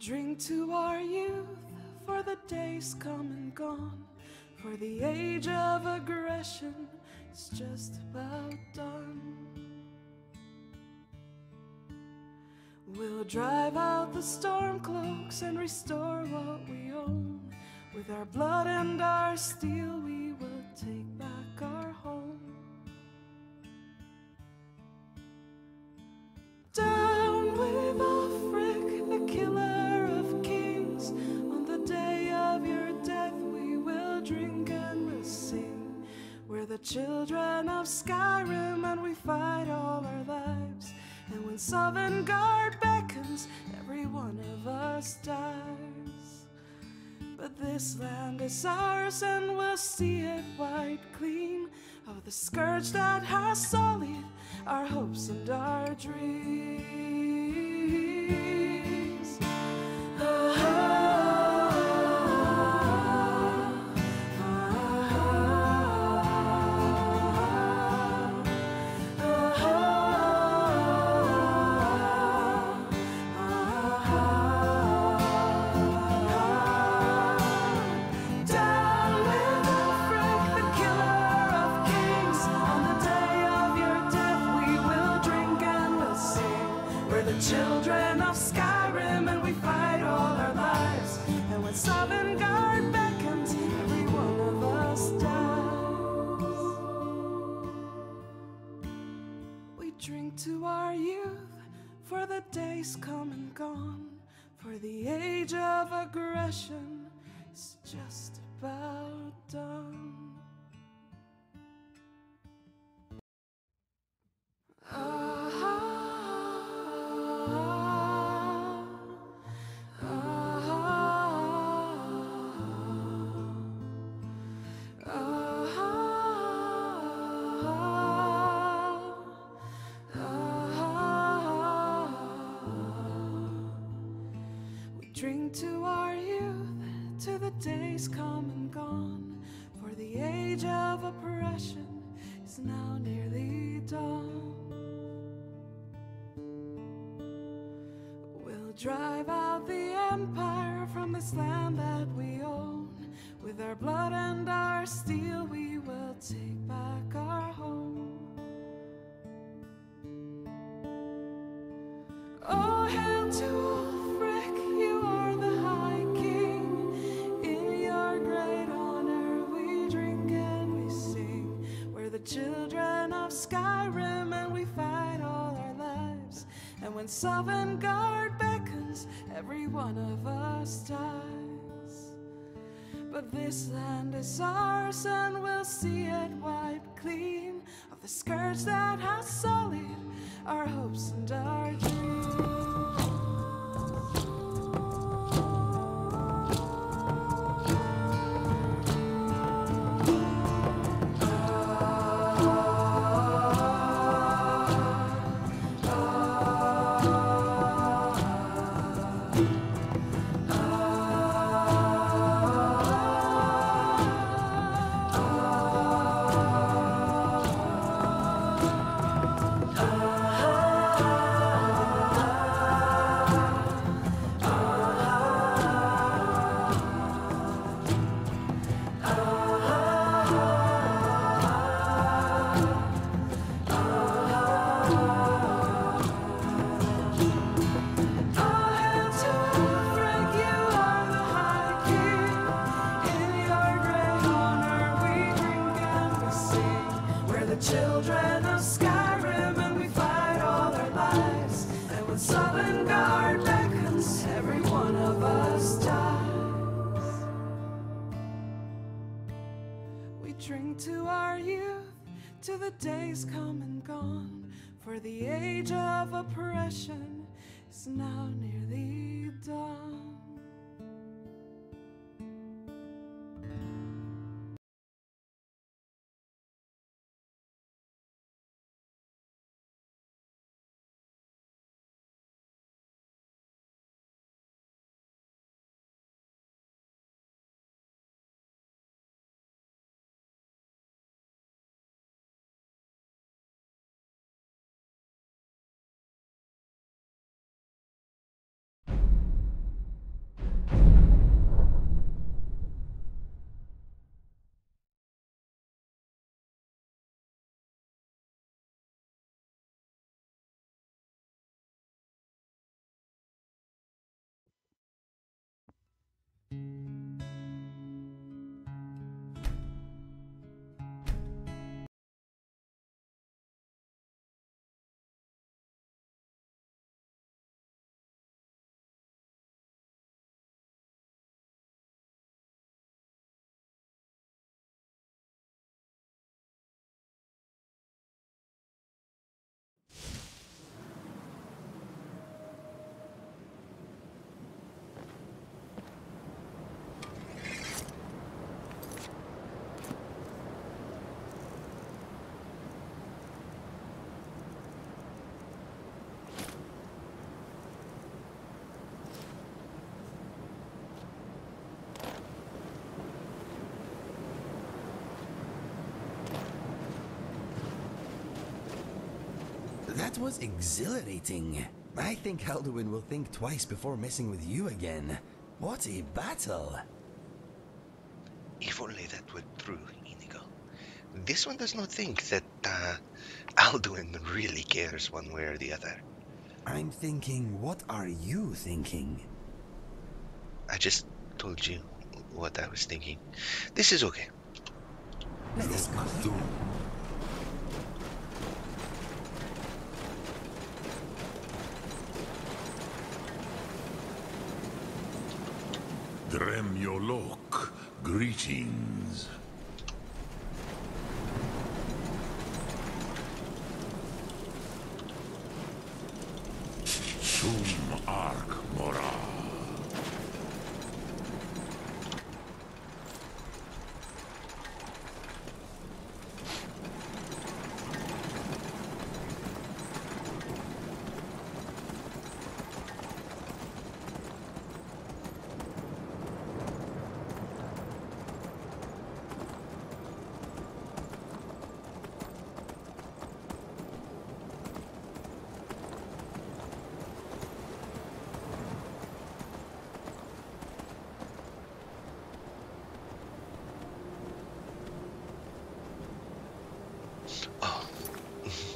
Drink to our youth, for the days come and gone, for the age of aggression is just about done. We'll drive out the Stormcloaks and restore what we own. With our blood and our steel, we will take back our home. Down with Ulfric, the killer of kings. On the day of your death, we will drink and we'll sing. We're the children of Skyrim, and we fight all our lives. And when Sovngarde beckons, every one of us dies. But this land is ours, and we'll see it white clean of the scourge that has sullied our hopes and our dreams. Children of Skyrim, and we fight all our lives. And when Sovngarde beckons, every one of us dies. We drink to our youth, for the days come and gone, for the age of aggression is just about done. Drink to our youth, to the days come and gone, for the age of oppression is now nearly dawn. We'll drive out the empire from this land that we own. With our blood and our steel, we will take back our home. Oh, hail to Ulfric, you are the high king. In your great honor we drink and we sing. We're the children of Skyrim, and we fight all our lives. And when Sovngarde beckons, every one of us dies. But this land is ours, and we'll see it wiped clean of the scourge that has sullied our hopes and our dreams. Days come and gone, for the age of oppression is now nearly done. That was exhilarating. I think Alduin will think twice before messing with you again. What a battle! If only that were true, Inigo. This one does not think that Alduin really cares one way or the other. I'm thinking, what are you thinking? I just told you what I was thinking. This is okay. Let us go through. Dremyolok, greetings. Sum Ark Mora.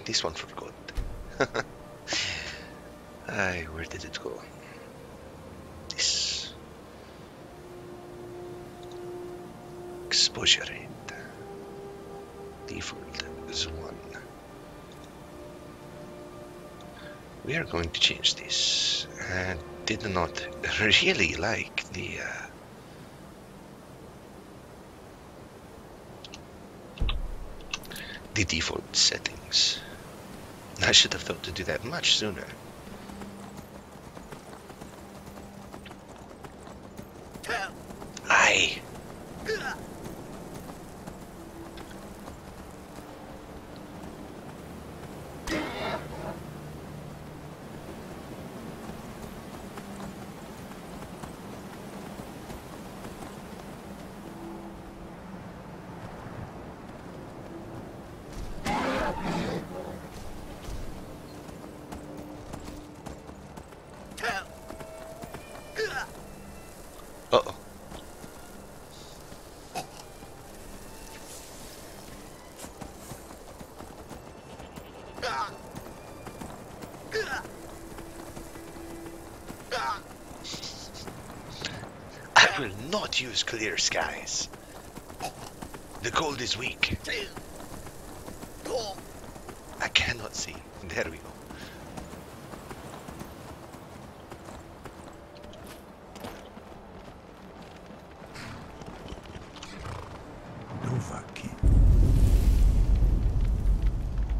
This one forgot. Aye, where did it go? This exposure rate default is 1. We are going to change this. I did not really like the. The default settings. I should have thought to do that much sooner. Aye. Use clear skies. The cold is weak. I cannot see. There we go.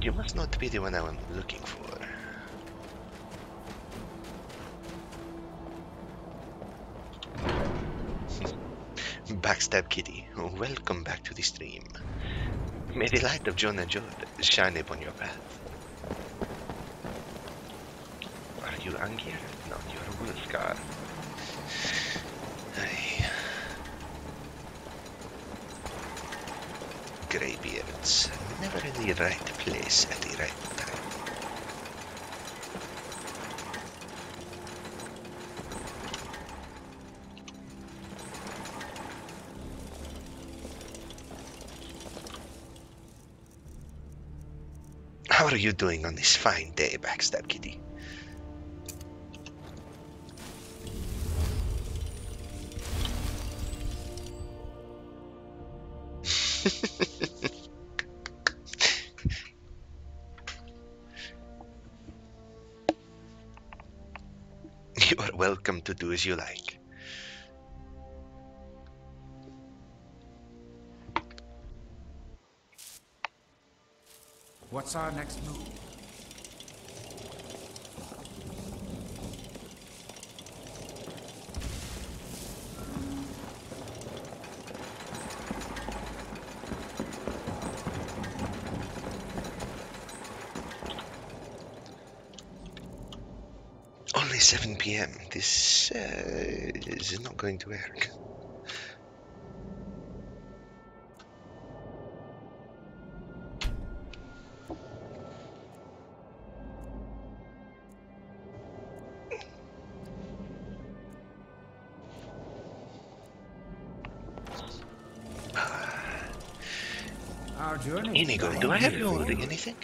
You must not be the one I am looking for. Backstab Kitty, welcome back to the stream. May the light of Jonah Jod shine upon your path. Are you Angier? No, you are Wolfgar. Greybeards, never in the right place at the right time. How are you doing on this fine day, Backstab Kitty? You are welcome to do as you like. What's our next move? Only 7 PM. This is not going to work. Inigo, do I have you holding anything?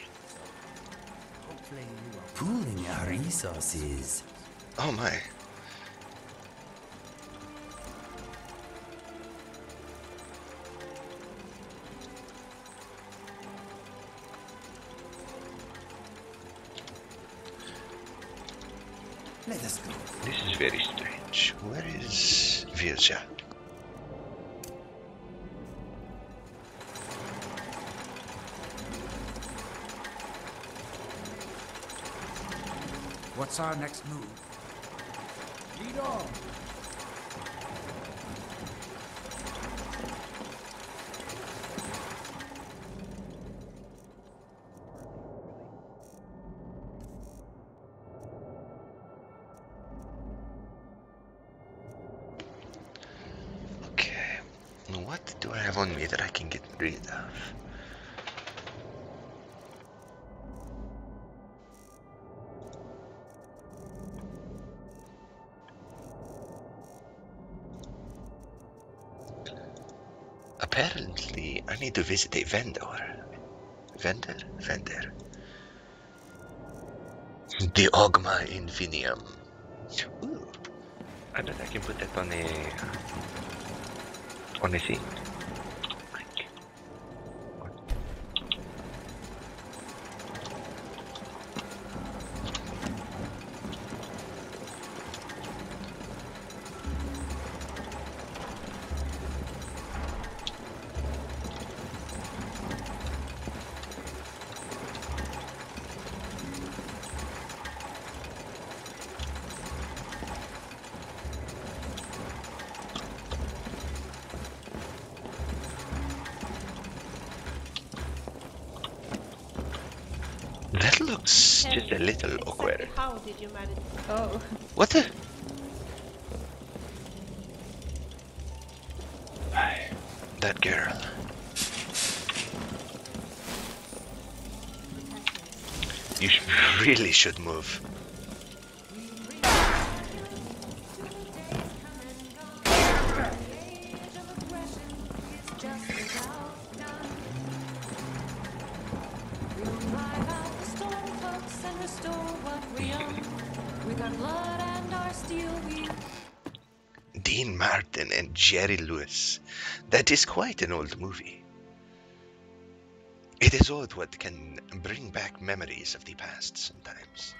Pooling our resources. Oh my. Let us go. This is very strange. Where is Virja? What's our next move? Lead on! Okay, what do I have on me that I can get rid of? Apparently, I need to visit a vendor. Vendor? Vendor. The Oghma Infinium. Ooh. I bet I can put that on a thing. Just a little awkward. How did you manage? Oh. What the? That girl. You really should move. And Jerry Lewis. That is quite an old movie. It is odd what can bring back memories of the past sometimes.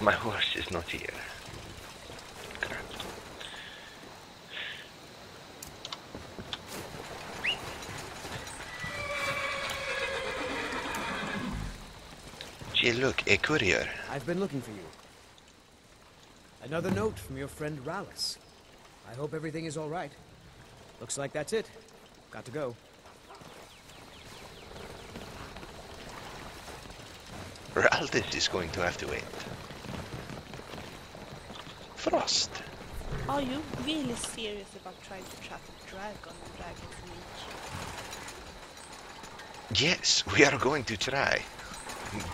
My horse is not here. Crap. Gee, look, a courier. I've been looking for you. Another note from your friend Rallis. I hope everything is all right. Looks like that's it. Got to go. Raldit is going to have to wait. Frost. Are you really serious about trying to trap a dragon on Dragon's Reach? Yes, we are going to try.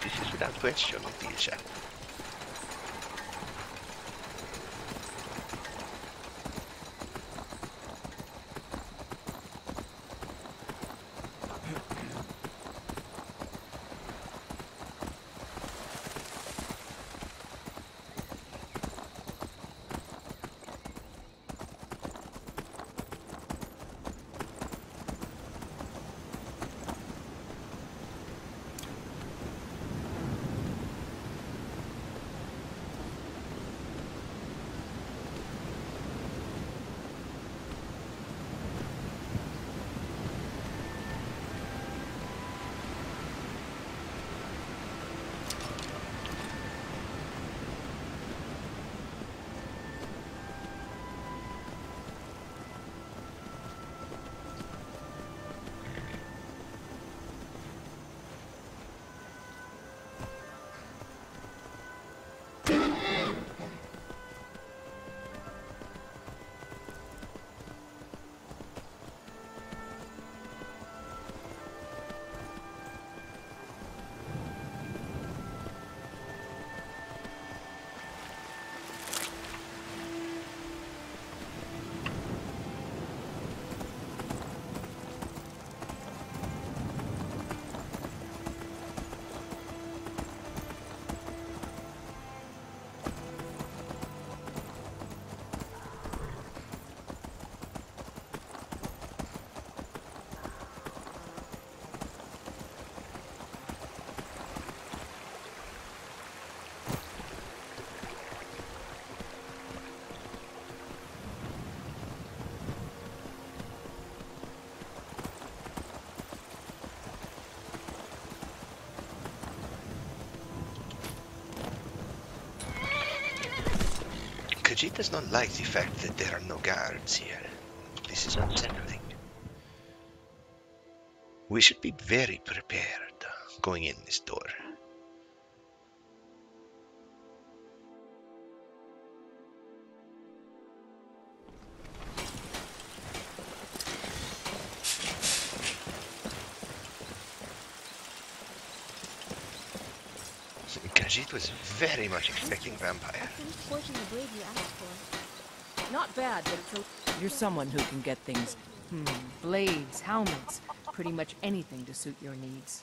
This is without question, Leticia. Khajiit does not like the fact that there are no guards here. This is unsettling. We should be very prepared going in this door. Khajiit was very much expecting vampire. Not bad, but it's a... You're someone who can get things. Blades, helmets, pretty much anything to suit your needs.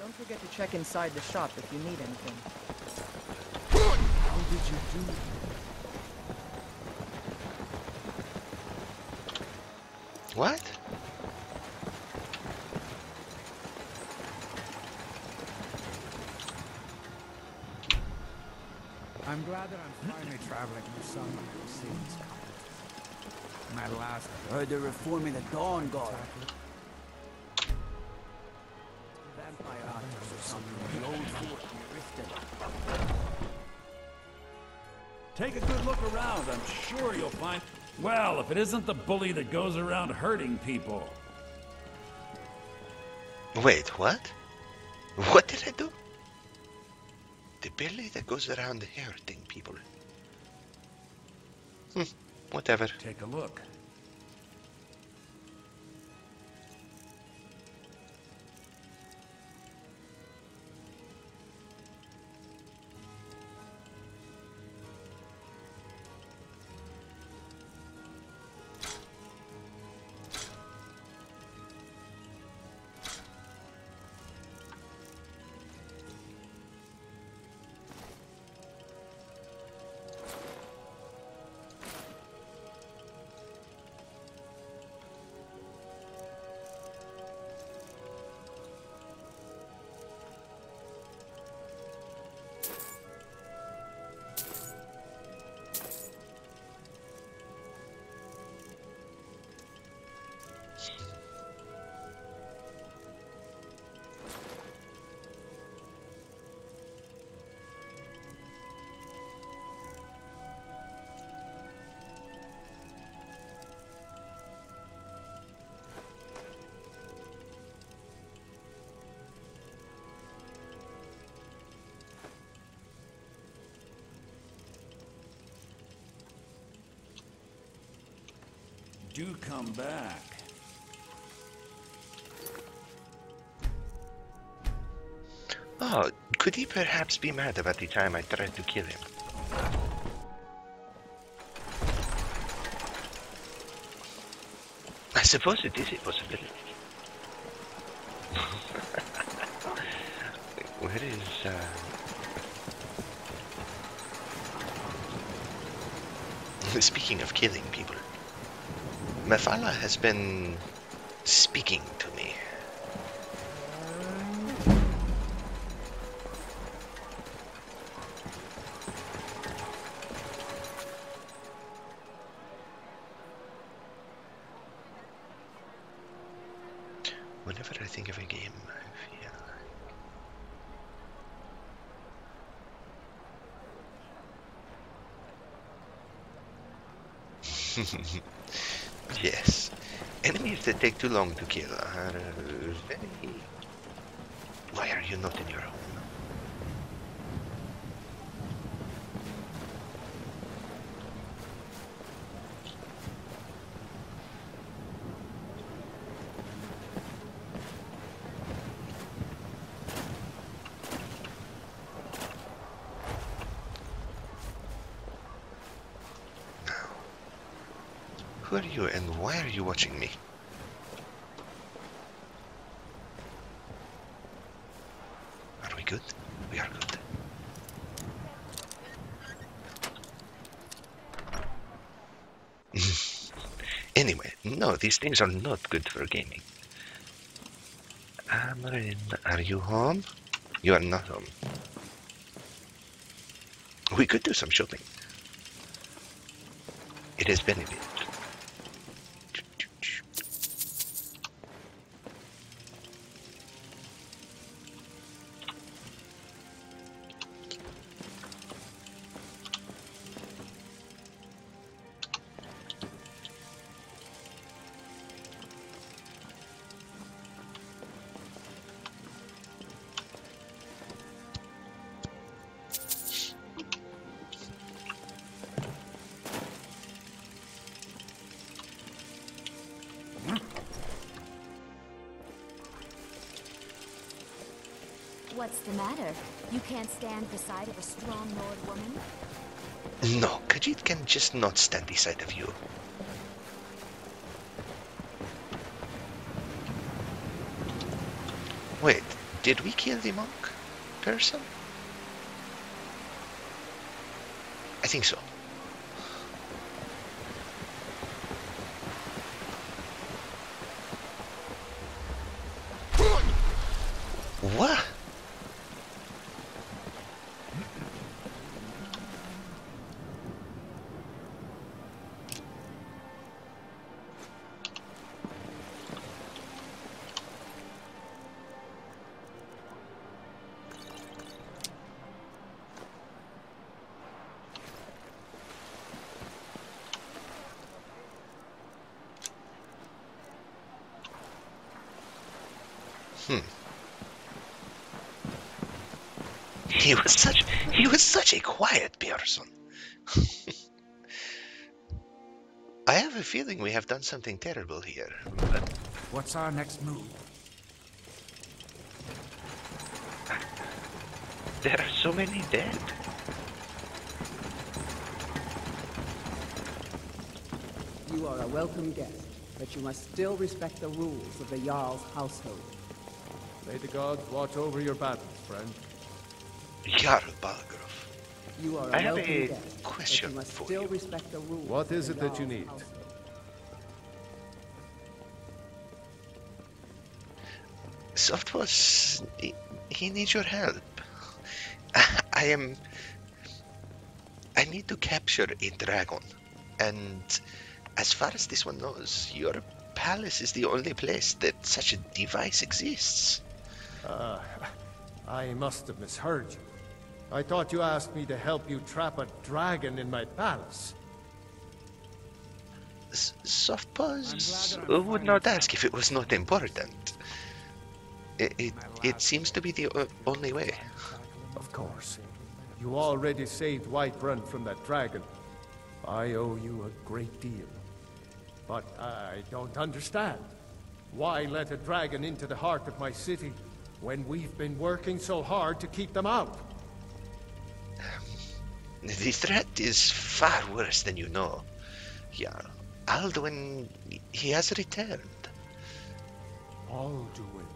Don't forget to check inside the shop if you need anything. How did you do that? What? I'm glad that I'm finally traveling with someone who seems competent. My last heard they're reforming the Dawn Guard. Vampire hunters or something. The old fort in Riften. Take a good look around. I'm sure you'll find. Well, if it isn't the bully that goes around hurting people. Wait, what? What did I do? The bully that goes around hurting people. Whatever. Take a look. do come back. Oh, could he perhaps be mad about the time I tried to kill him? I suppose it is a possibility. Where is... Speaking of killing people, Mephala has been speaking to me. Whenever I think of a game, I feel... Yes, enemies that take too long to kill are very... Why are you not in your home? Who are you and why are you watching me? Are we good? We are good. Anyway, no, these things are not good for gaming. Amarin, are you home? You are not home. We could do some shopping. It has been a bit. What's the matter? You can't stand the sight of a strong Nord woman? No, Khajiit can just not stand the sight of you. Wait, did we kill the monk person? I think so. What? He was such a quiet person. I have a feeling we have done something terrible here. But... What's our next move? There are so many dead. You are a welcome guest, but you must still respect the rules of the Jarl's household. May the gods watch over your battles, friend. Jarl Balgruuf. You are I have a question you must for still you. Respect the rules. What is it that you need? Soft Paws, he needs your help. I need to capture a dragon, and as far as this one knows, your palace is the only place that such a device exists. I must have misheard you. I thought you asked me to help you trap a dragon in my palace. Soft Paws would not ask if it was not important. It seems to be the only way. Of course. You already saved Whiterun from that dragon. I owe you a great deal. But I don't understand. Why let a dragon into the heart of my city when we've been working so hard to keep them out? The threat is far worse than you know. Jarl Alduin, he has returned. Alduin,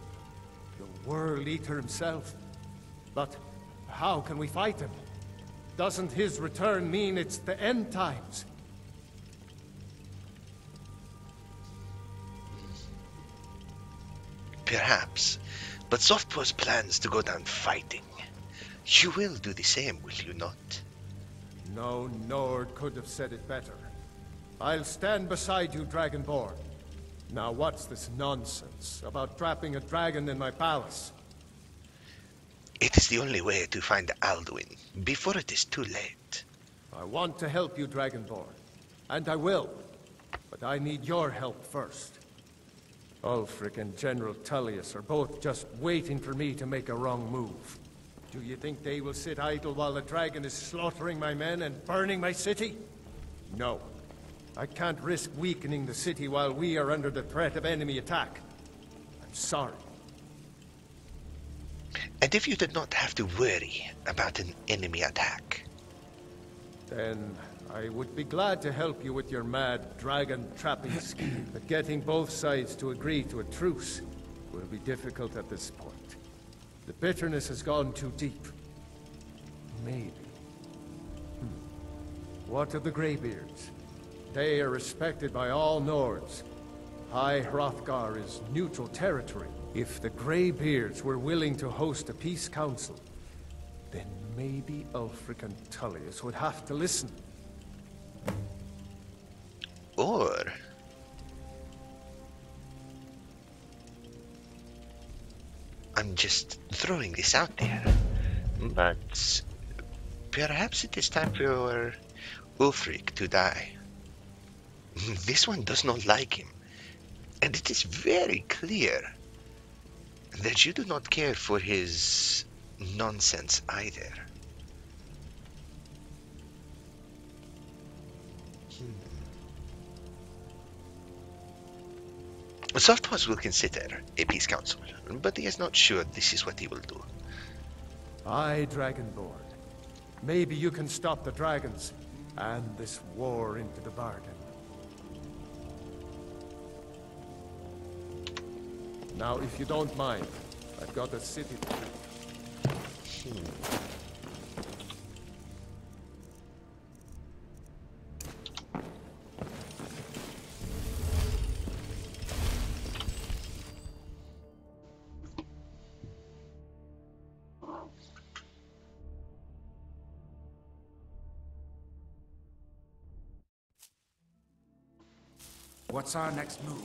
the World Eater himself. But how can we fight him? Doesn't his return mean it's the end times? Perhaps, but Soft Paws plans to go down fighting. You will do the same, will you not? No Nord could have said it better. I'll stand beside you, Dragonborn. Now what's this nonsense about trapping a dragon in my palace? It is the only way to find Alduin, before it is too late. I want to help you, Dragonborn, and I will, but I need your help first. Ulfric and General Tullius are both just waiting for me to make a wrong move. Do you think they will sit idle while a dragon is slaughtering my men and burning my city? No. I can't risk weakening the city while we are under the threat of enemy attack. I'm sorry. And if you did not have to worry about an enemy attack? Then I would be glad to help you with your mad dragon trapping scheme, but getting both sides to agree to a truce will be difficult at this point. The bitterness has gone too deep. Maybe. What of the Greybeards? They are respected by all Nords. High Hrothgar is neutral territory. If the Greybeards were willing to host a peace council, then maybe Ulfric and Tullius would have to listen. Or... I'm just throwing this out there, but perhaps it is time for Ulfric to die. This one does not like him, and it is very clear that you do not care for his nonsense either. Soft Paws will consider a peace council, but he is not sure this is what he will do. Aye, Dragonborn. Maybe you can stop the dragons, and this war into the bargain. Now, if you don't mind, I've got a city to do. What's our next move?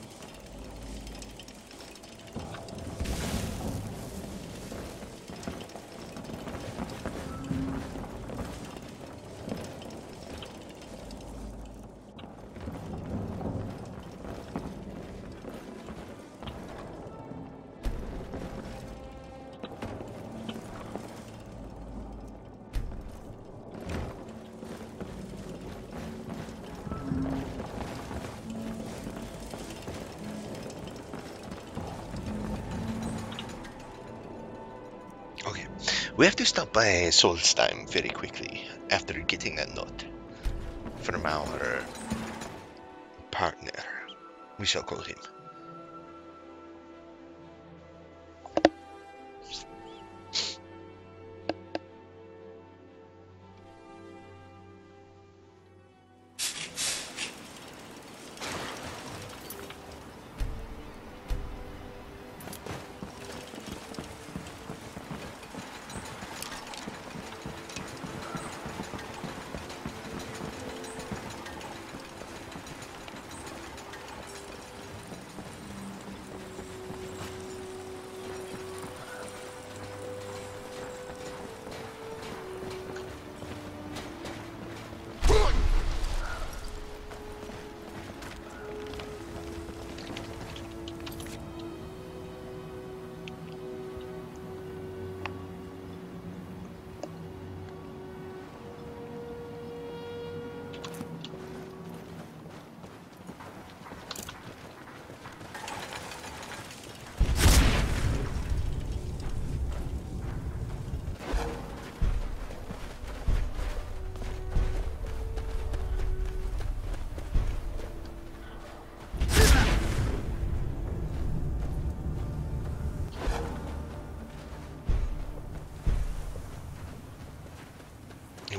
We have to stop by Solstheim very quickly after getting that note from our partner. We shall call him.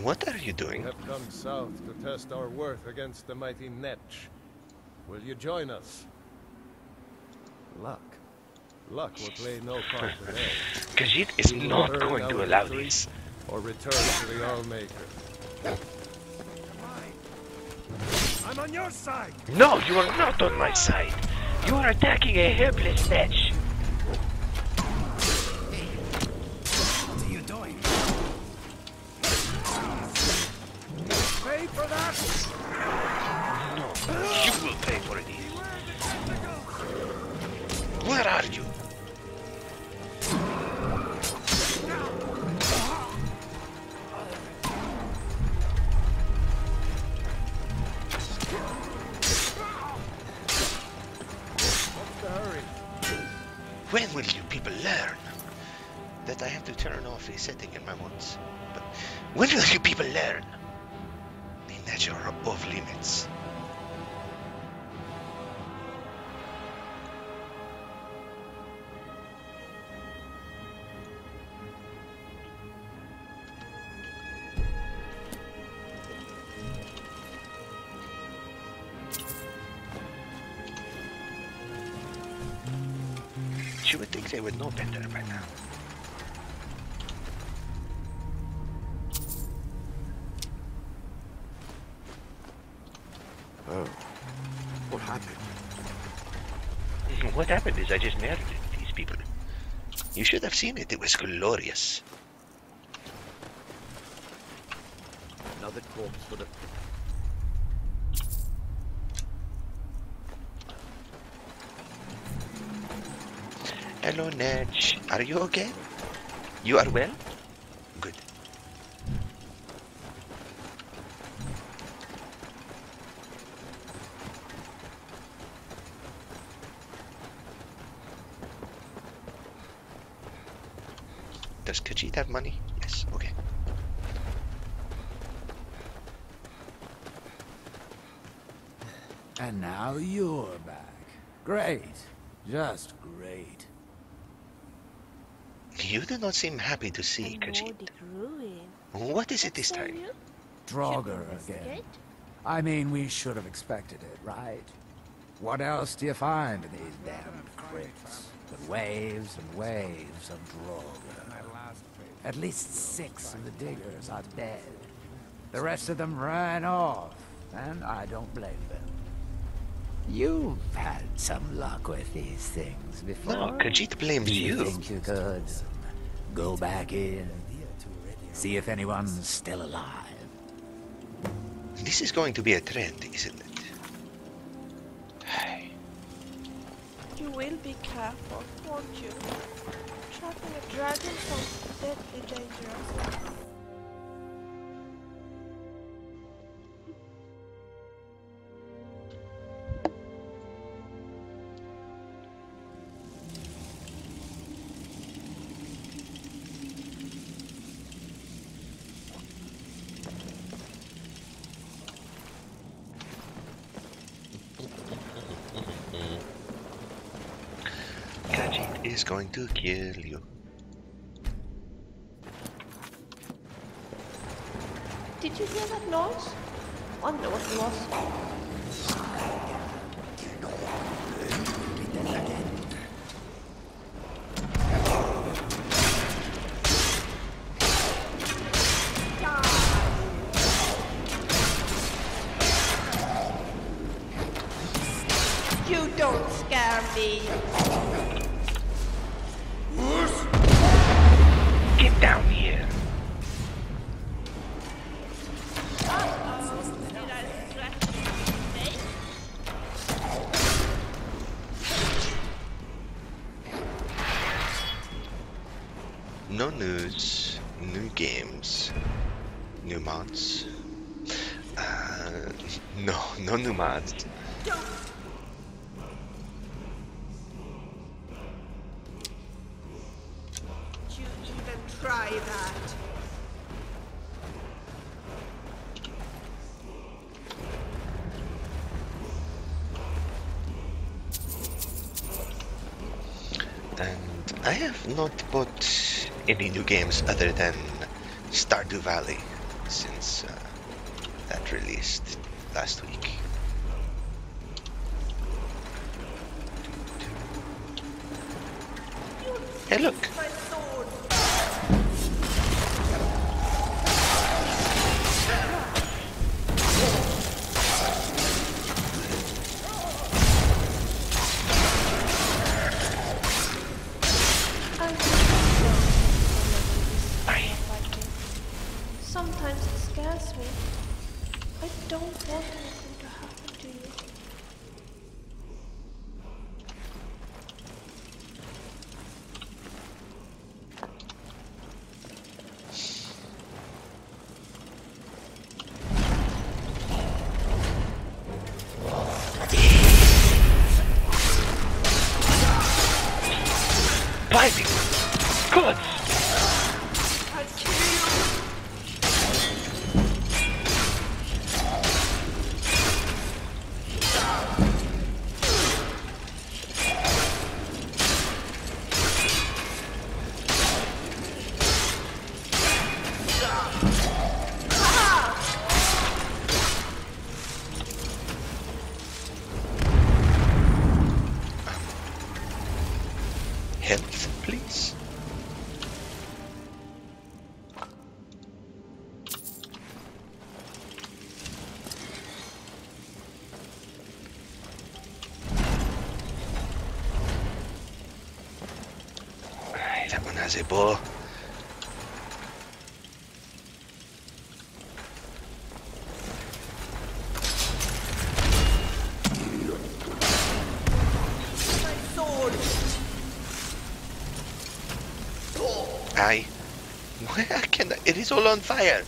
what are you doing? We have come south to test our worth against the mighty Netch. Will you join us? Luck. Luck will play no part today. Khajiit is not going to allow this. Or return to the All Maker. Come on. I'm on your side! No, you are not on my side! You are attacking a helpless Netch! For that? No, you will pay for it. Where are you? What's the hurry? When will you people learn that I have to turn off resetting in my mods? But when will you people learn? Nature above limits. You would think they would know better by now. Oh. What happened? What happened is I just murdered these people. You should have seen it. It was glorious. Another corpse for the... Hello, Netch. Are you okay? You are well? Good. Does Khajiit have money? Yes, okay. And now you're back. Great. Just great. You do not seem happy to see Khajiit. What is it this time? Draugr again. I mean, we should have expected it, right? What else do you find in these damned crates? But waves and waves of Draugr. At least 6 of the diggers are dead. The rest of them ran off, and I don't blame them. You've had some luck with these things before. No, Khajiit blames you. You think you could go back in, see if anyone's still alive? This is going to be a trend, isn't it? Hey. You will be careful, won't you? Trapping a dragon sounds deadly dangerous. Is going to kill you. Did you hear that noise? Wonder what it was. You don't scare me. No news, new games, new mods. No new mods. Don't you even try that? And I have not bought any new games other than Stardew Valley. since that released last week. Hey, look! A ball. Aye. Where can I? It is all on fire.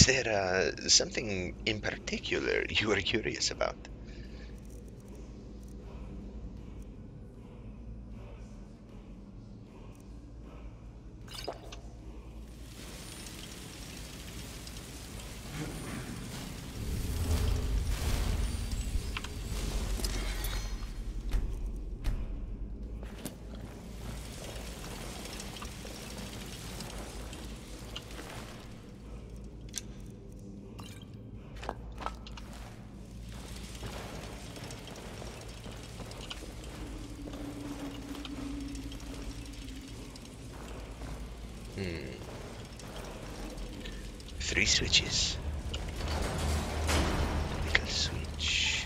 Is there something in particular you are curious about? Three switches. Little switch.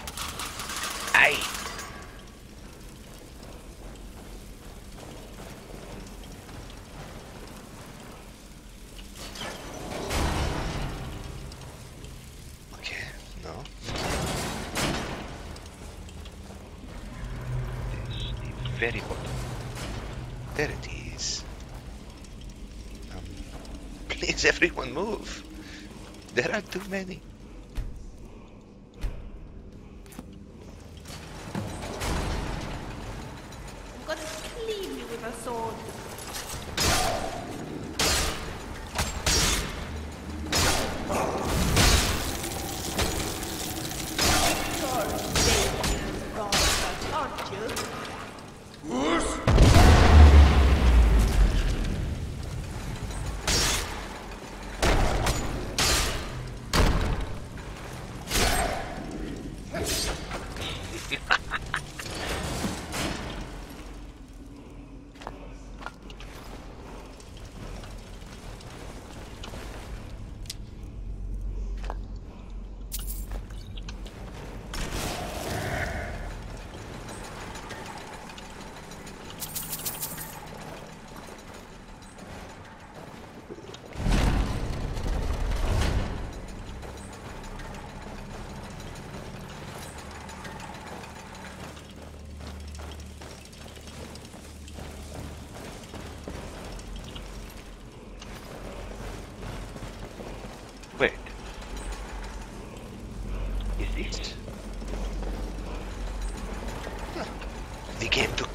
Aye! Okay, no. There's the very bottom. There it is. Please, everyone move. There are too many.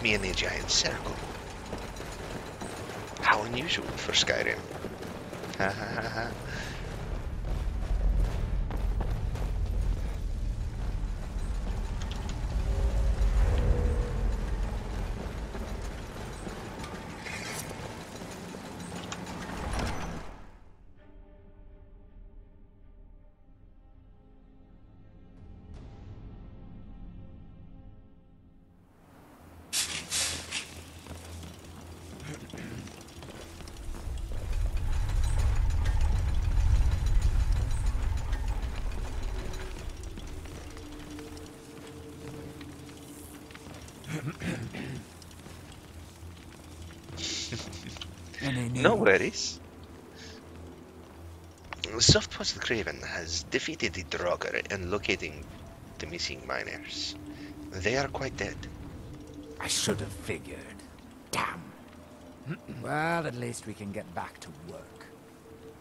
In a giant circle. How little unusual for Skyrim. Ha ha ha ha. No worries. Soft Paws the Craven has defeated the Draugr in locating the missing miners. They are quite dead. I should have figured. Damn. Well, at least we can get back to work.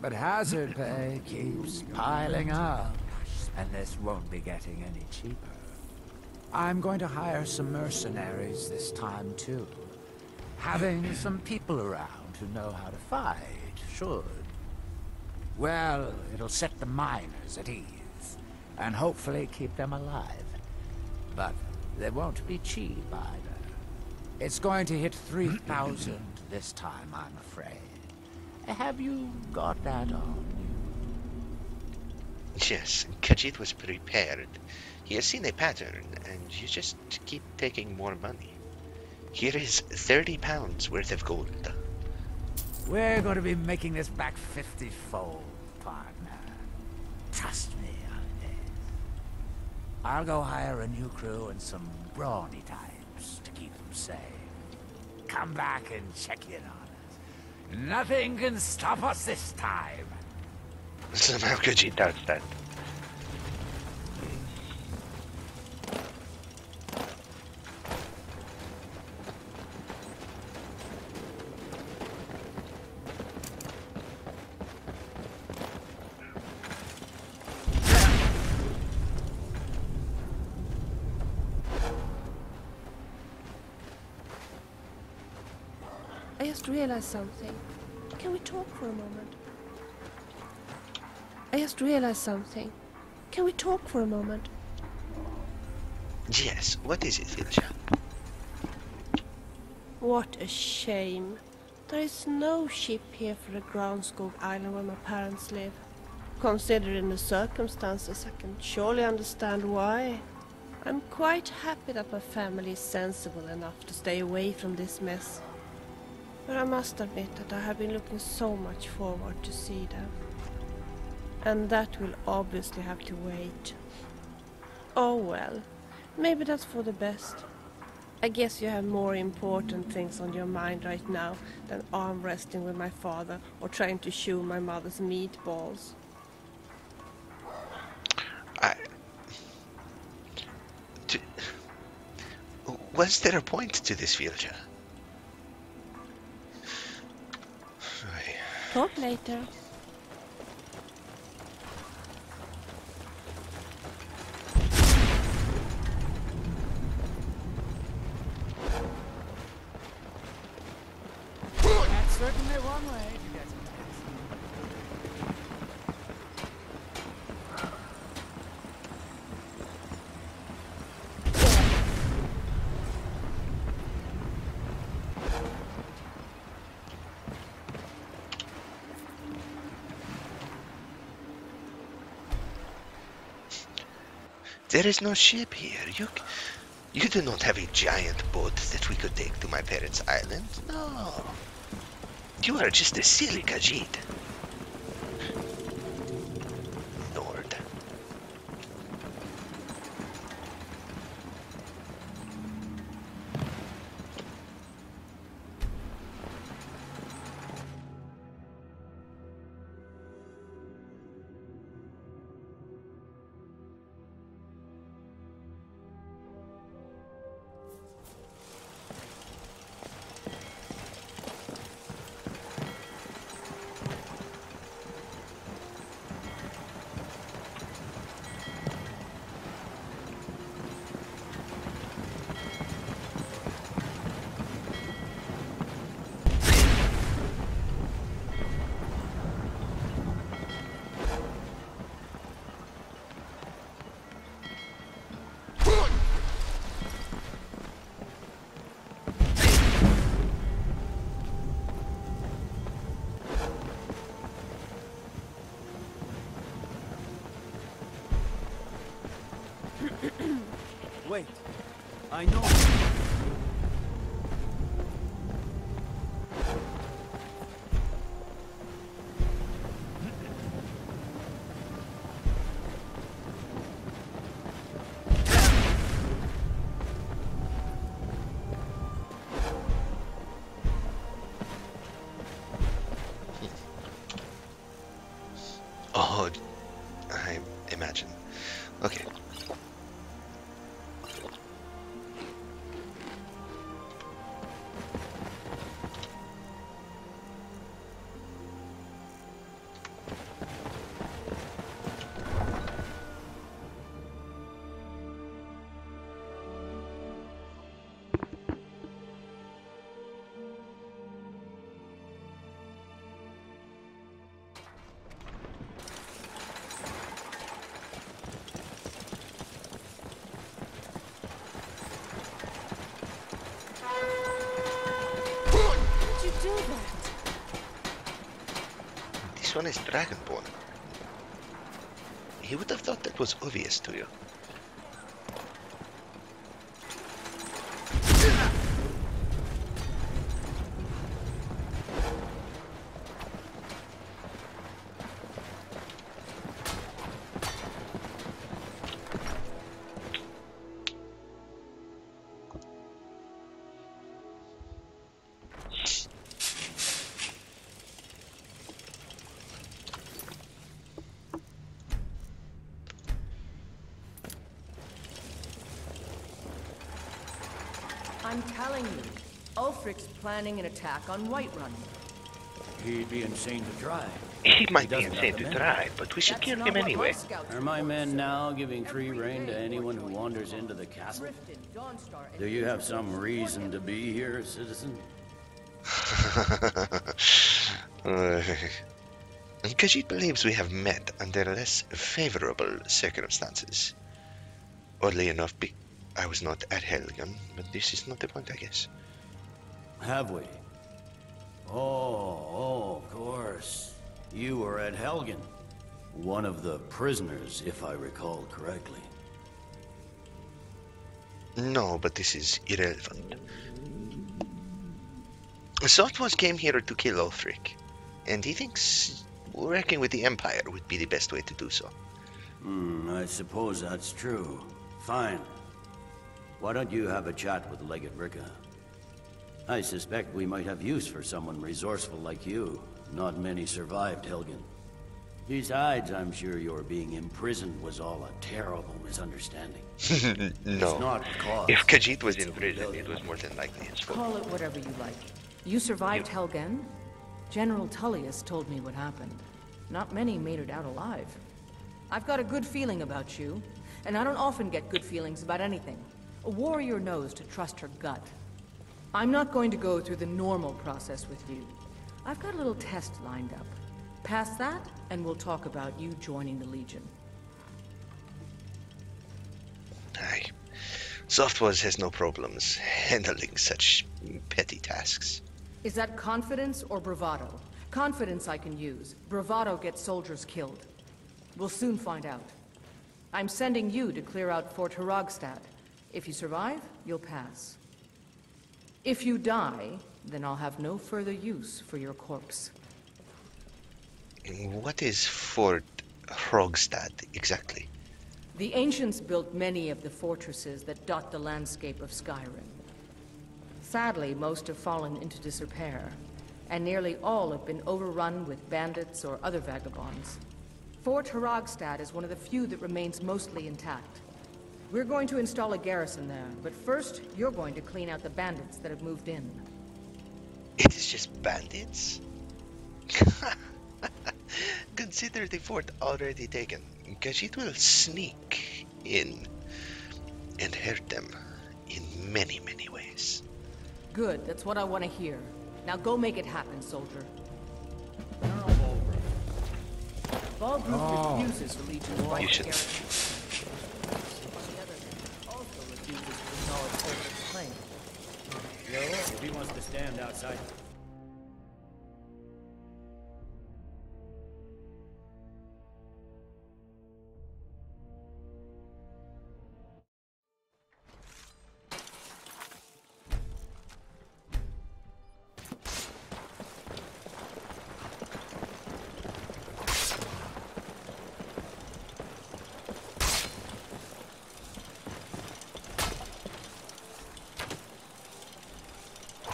But hazard pay keeps piling up, and this won't be getting any cheaper. I'm going to hire some mercenaries this time, too. Having some people around who know how to fight should. Well, it'll set the miners at ease, and hopefully keep them alive. But they won't be cheap either. It's going to hit 3,000 this time, I'm afraid. Have you got that on you? Yes, Khajiit was prepared. He has seen a pattern, and you just keep taking more money. Here is 30 pounds worth of gold. We're going to be making this back 50-fold, partner. Trust me on this. I'll go hire a new crew and some brawny types to keep them safe. Come back and check in on us. Nothing can stop us this time. Somehow Khajiit does that. I just realized something. Can we talk for a moment? Yes, what is it, Ilja? What a shame. There is no ship here for the Groundscove Island where my parents live. Considering the circumstances, I can surely understand why. I'm quite happy that my family is sensible enough to stay away from this mess. But I must admit that I have been looking so much forward to see them. And that will obviously have to wait. Oh well, maybe that's for the best. I guess you have more important things on your mind right now than arm wrestling with my father or trying to chew my mother's meatballs. Was there a point to this, Vilja? Talk later. That's certainly one way to get some There is no ship here. You do not have a giant boat that we could take to my parents' island. No. You are just a silly Khajiit. Lord. Wait, I know. This one is Dragonborn. He would have thought that was obvious to you. Ulfric's planning an attack on Whiterun. He'd be insane to try. He might be insane to try, but we should kill him anyway. Are my men now giving free rein to anyone who wanders into the castle? Do you have some reason to be here, citizen? Khajiit believes we have met under less favorable circumstances. Oddly enough, I was not at Helgen, but this is not the point, I guess. Have we? Oh, of course. You were at Helgen. One of the prisoners, if I recall correctly. No, but this is irrelevant. Soft Paws came here to kill Ulfric, and he thinks working with the Empire would be the best way to do so. I suppose that's true. Fine. Why don't you have a chat with Legate Rikke? I suspect we might have use for someone resourceful like you. Not many survived Helgen. Besides, I'm sure your being imprisoned was all a terrible misunderstanding. No. It's not because if Khajiit was in prison, it was more than likely his fault. Call it whatever you like. You survived Helgen? General Tullius told me what happened. Not many made it out alive. I've got a good feeling about you, and I don't often get good feelings about anything. A warrior knows to trust her gut. I'm not going to go through the normal process with you. I've got a little test lined up. Pass that, and we'll talk about you joining the Legion. Aye. Soft Paws has no problems handling such petty tasks. Is that confidence or bravado? Confidence I can use. Bravado gets soldiers killed. We'll soon find out. I'm sending you to clear out Fort Hraggstad. If you survive, you'll pass. If you die, then I'll have no further use for your corpse. What is Fort Hraggstad exactly? The ancients built many of the fortresses that dot the landscape of Skyrim. Sadly, most have fallen into disrepair, and nearly all have been overrun with bandits or other vagabonds. Fort Hraggstad is one of the few that remains mostly intact. We're going to install a garrison there, but first, you're going to clean out the bandits that have moved in. It is just bandits? Consider the fort already taken. Khajiit will sneak in and hurt them in many ways. Good, that's what I want to hear. Now go make it happen, soldier. General Balgruuf refuses the Legion to fight the garrison. If he wants to stand outside.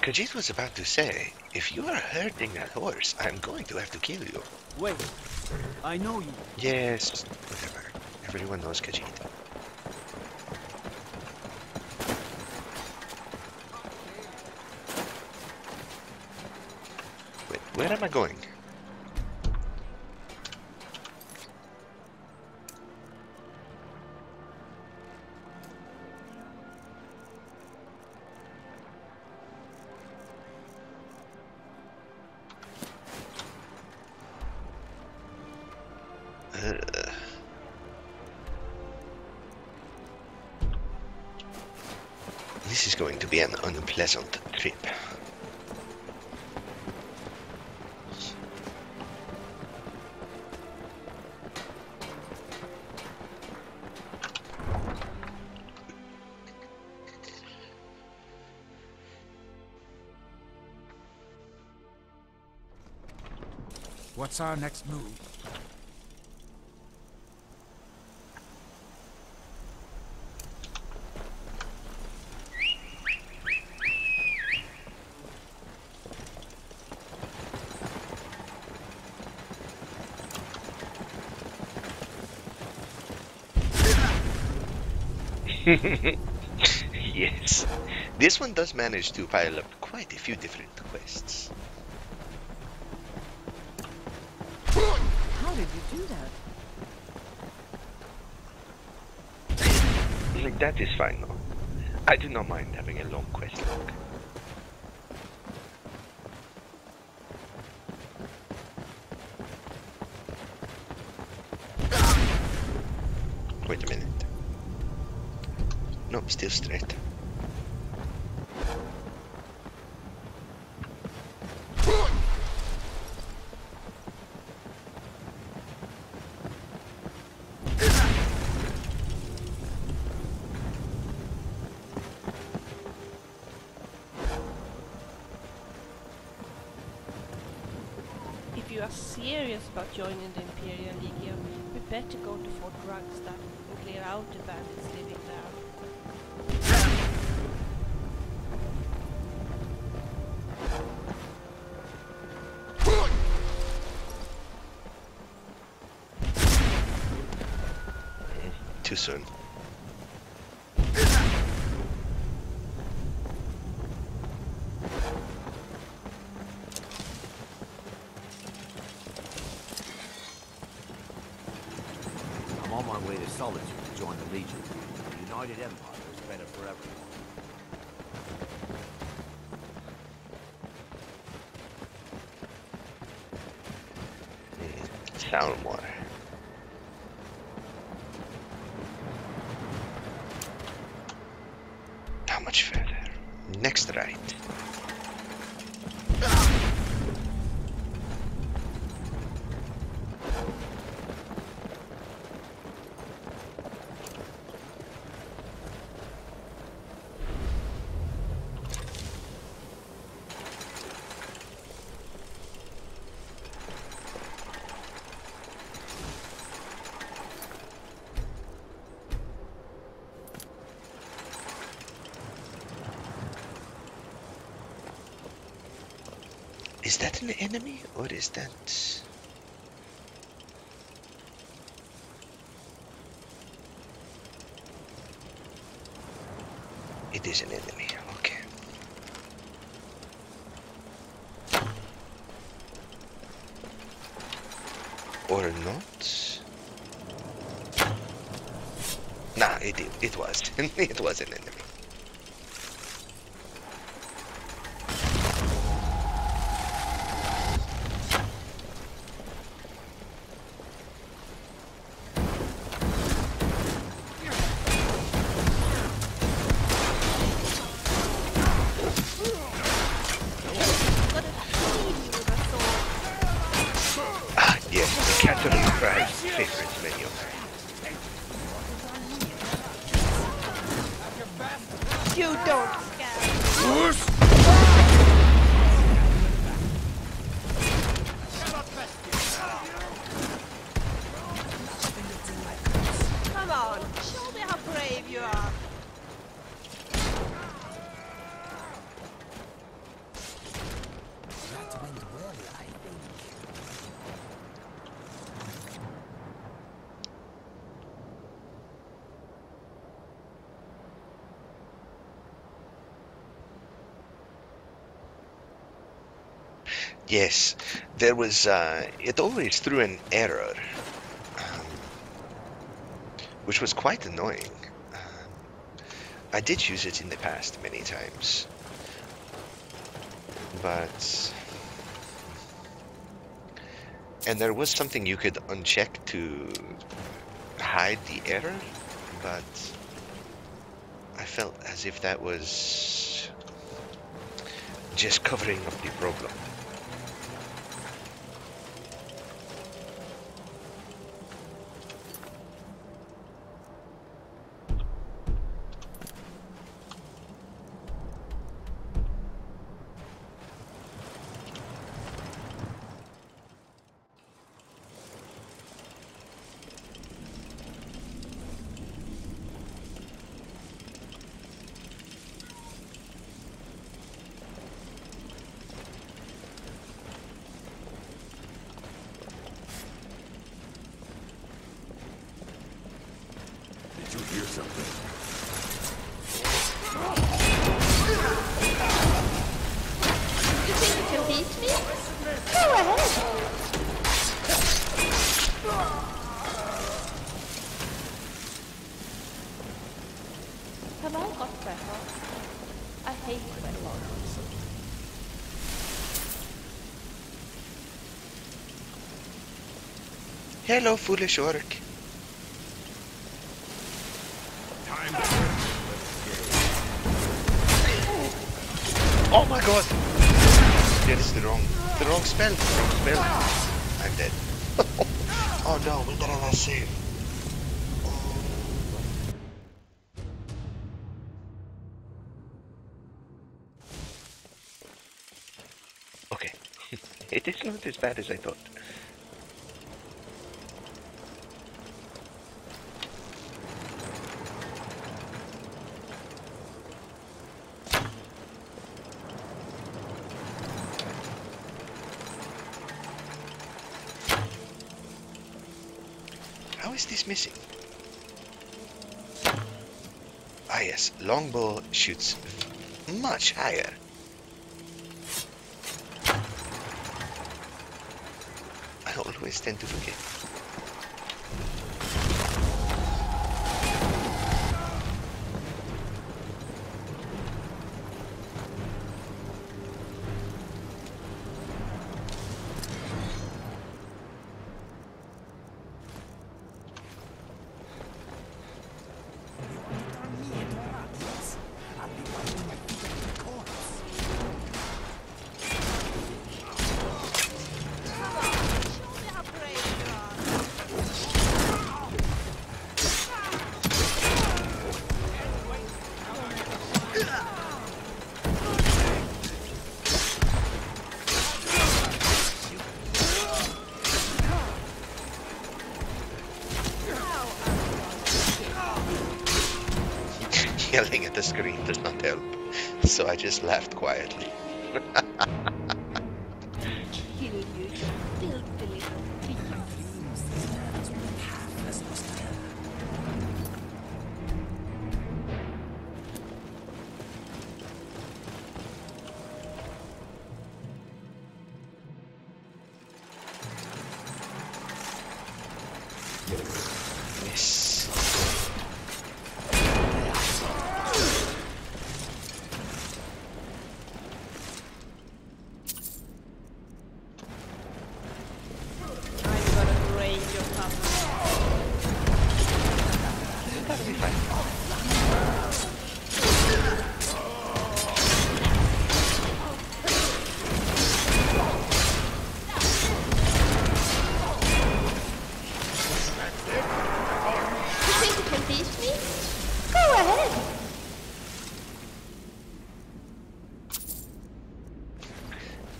Khajiit was about to say, if you are hurting that horse, I'm going to have to kill you. Wait, I know you. Yes, whatever. Everyone knows Khajiit. Wait, where am I going? This is going to be an unpleasant trip. What's our next move? Yes, this one does manage to pile up quite a few different quests. How did you do that? Like, that is fine though. I do not mind having a long quest log. Still straight. If you are serious about joining the Imperial League here, we better go to Fort Hraggstad and clear out the bandits living there. Too soon. I'm on my way to Solitude to join the Legion. The United Empire is better for everyone. Sound water. Next right. Is that an enemy, or is that... It is an enemy, okay. Or not? Nah, it was. It was an enemy. Yes, there was, it always threw an error, which was quite annoying. I did use it in the past many times, but, and there was something you could uncheck to hide the error, but I felt as if that was just covering up the problem. Hello, foolish orc. Oh my god! That is the wrong spell. Wrong spell. I'm dead. Oh no, we got another save. Okay, it is not as bad as I thought. Missing. Ah yes, longbow shoots much higher. I always tend to forget. Yelling at the screen does not help, so I just laughed quietly.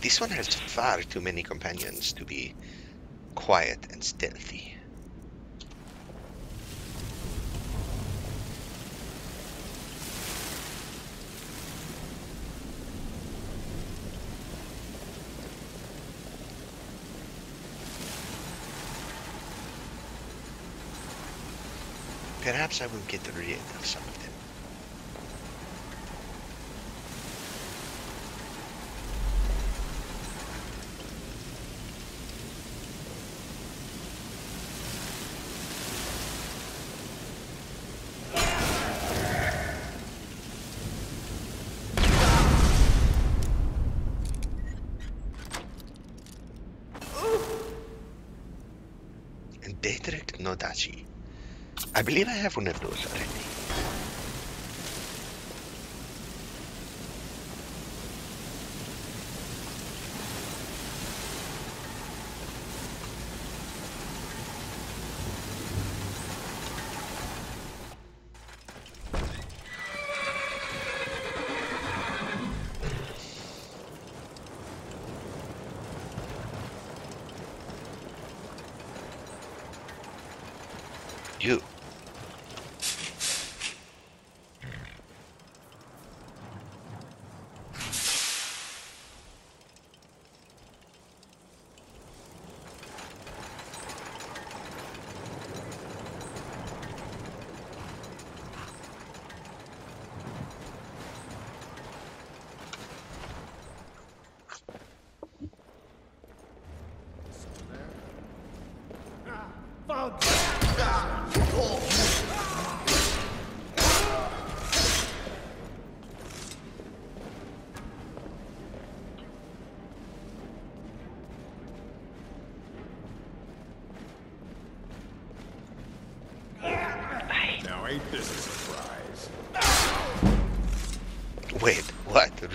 This one has far too many companions to be quiet and stealthy. Perhaps I will get rid of some of them. Daedric Nodachi. I believe I have one of those already.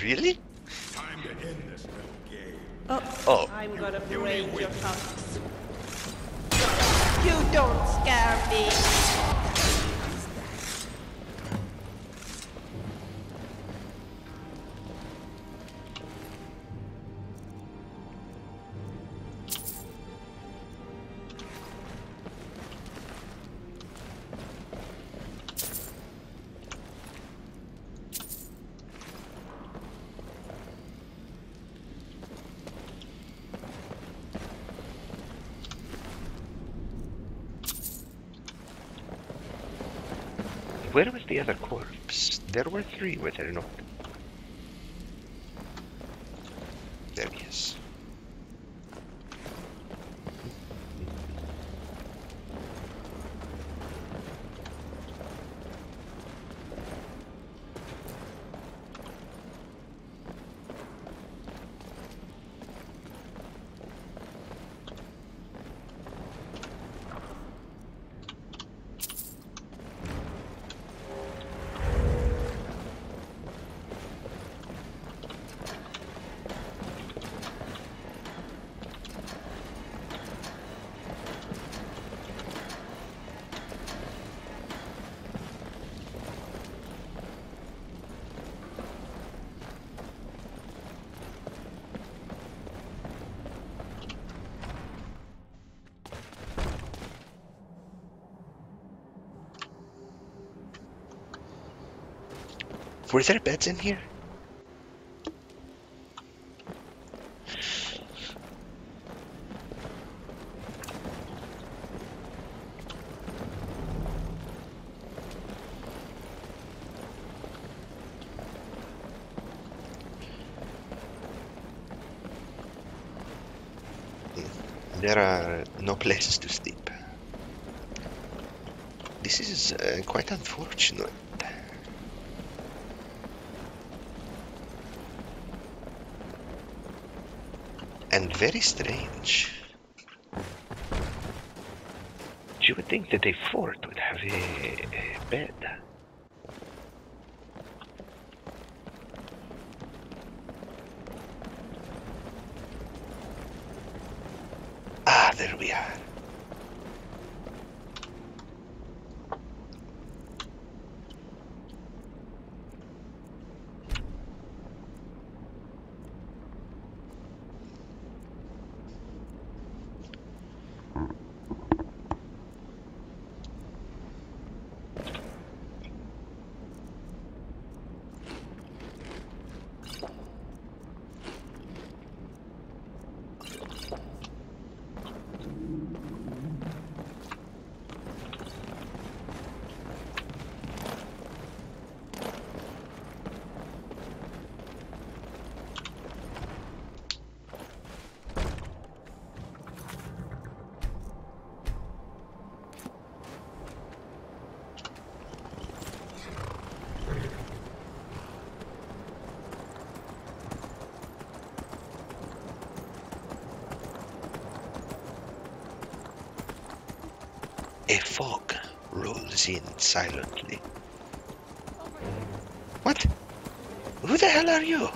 Really? Time to end this little game. Oh. I'm gonna brain your tusks. You don't scare me. Where was the other corpse? There were three, were there not? There he is. Were there beds in here? There are no places to sleep. This is quite unfortunate. Very strange. You would think that a fort would have a bed. Ah, there we are. A fog rolls in silently. What? Who the hell are you?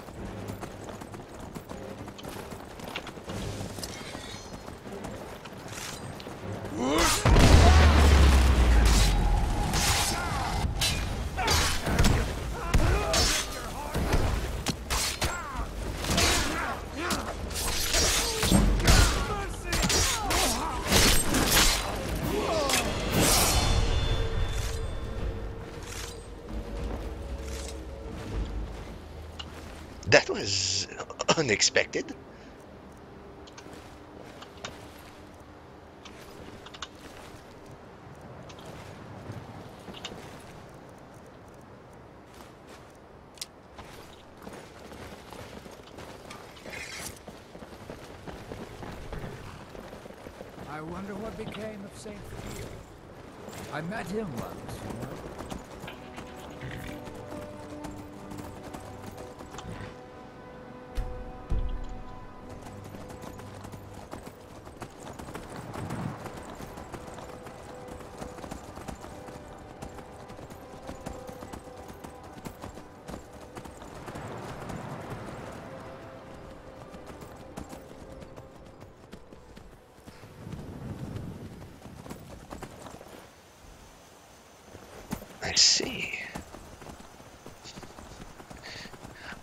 Unexpected. I wonder what became of Saint Peter. I met him once.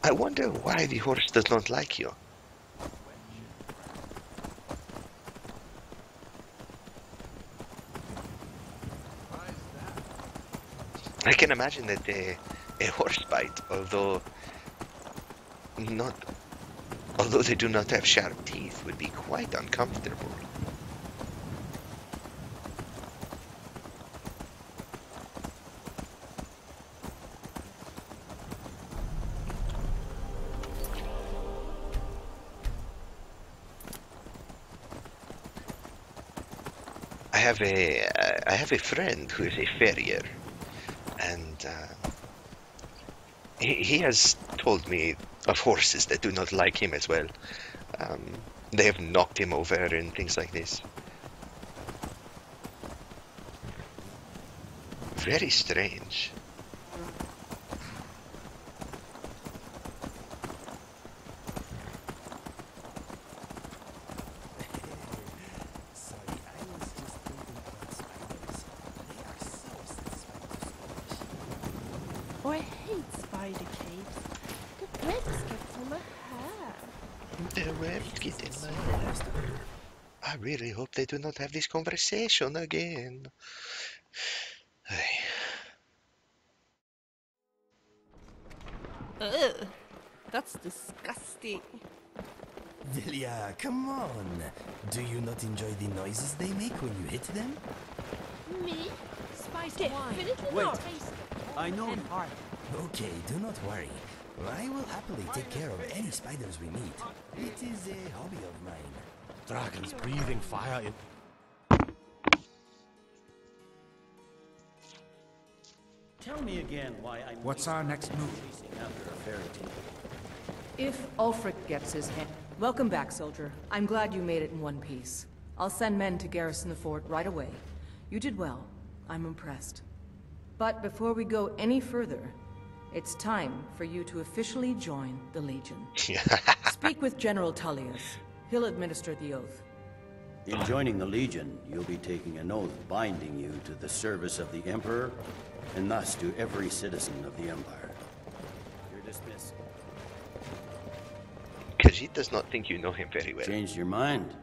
I wonder why the horse does not like you. I can imagine that a horse bite, although they do not have sharp teeth, would be quite uncomfortable. I have a friend who is a farrier, and he has told me of horses that do not like him as well. They have knocked him over and things like this. Very strange. They do not have this conversation again. Ugh, that's disgusting. Delia, come on. Do you not enjoy the noises they make when you hit them? Me? Spiced wine. Wait, not. I know you. Okay, do not worry. I will happily take care of any spiders we meet. It is a hobby of mine. Dragon's breathing fire in... Tell me again why I... What's our next move? After a fairy tale. If Ulfric gets his hand... Welcome back, soldier. I'm glad you made it in one piece. I'll send men to garrison the fort right away. You did well. I'm impressed. But before we go any further, it's time for you to officially join the Legion. Speak with General Tullius. He'll administer the oath. In joining the Legion, you'll be taking an oath binding you to the service of the Emperor, and thus to every citizen of the Empire. You're dismissed. Khajiit does not think you know him very well. Changed your mind?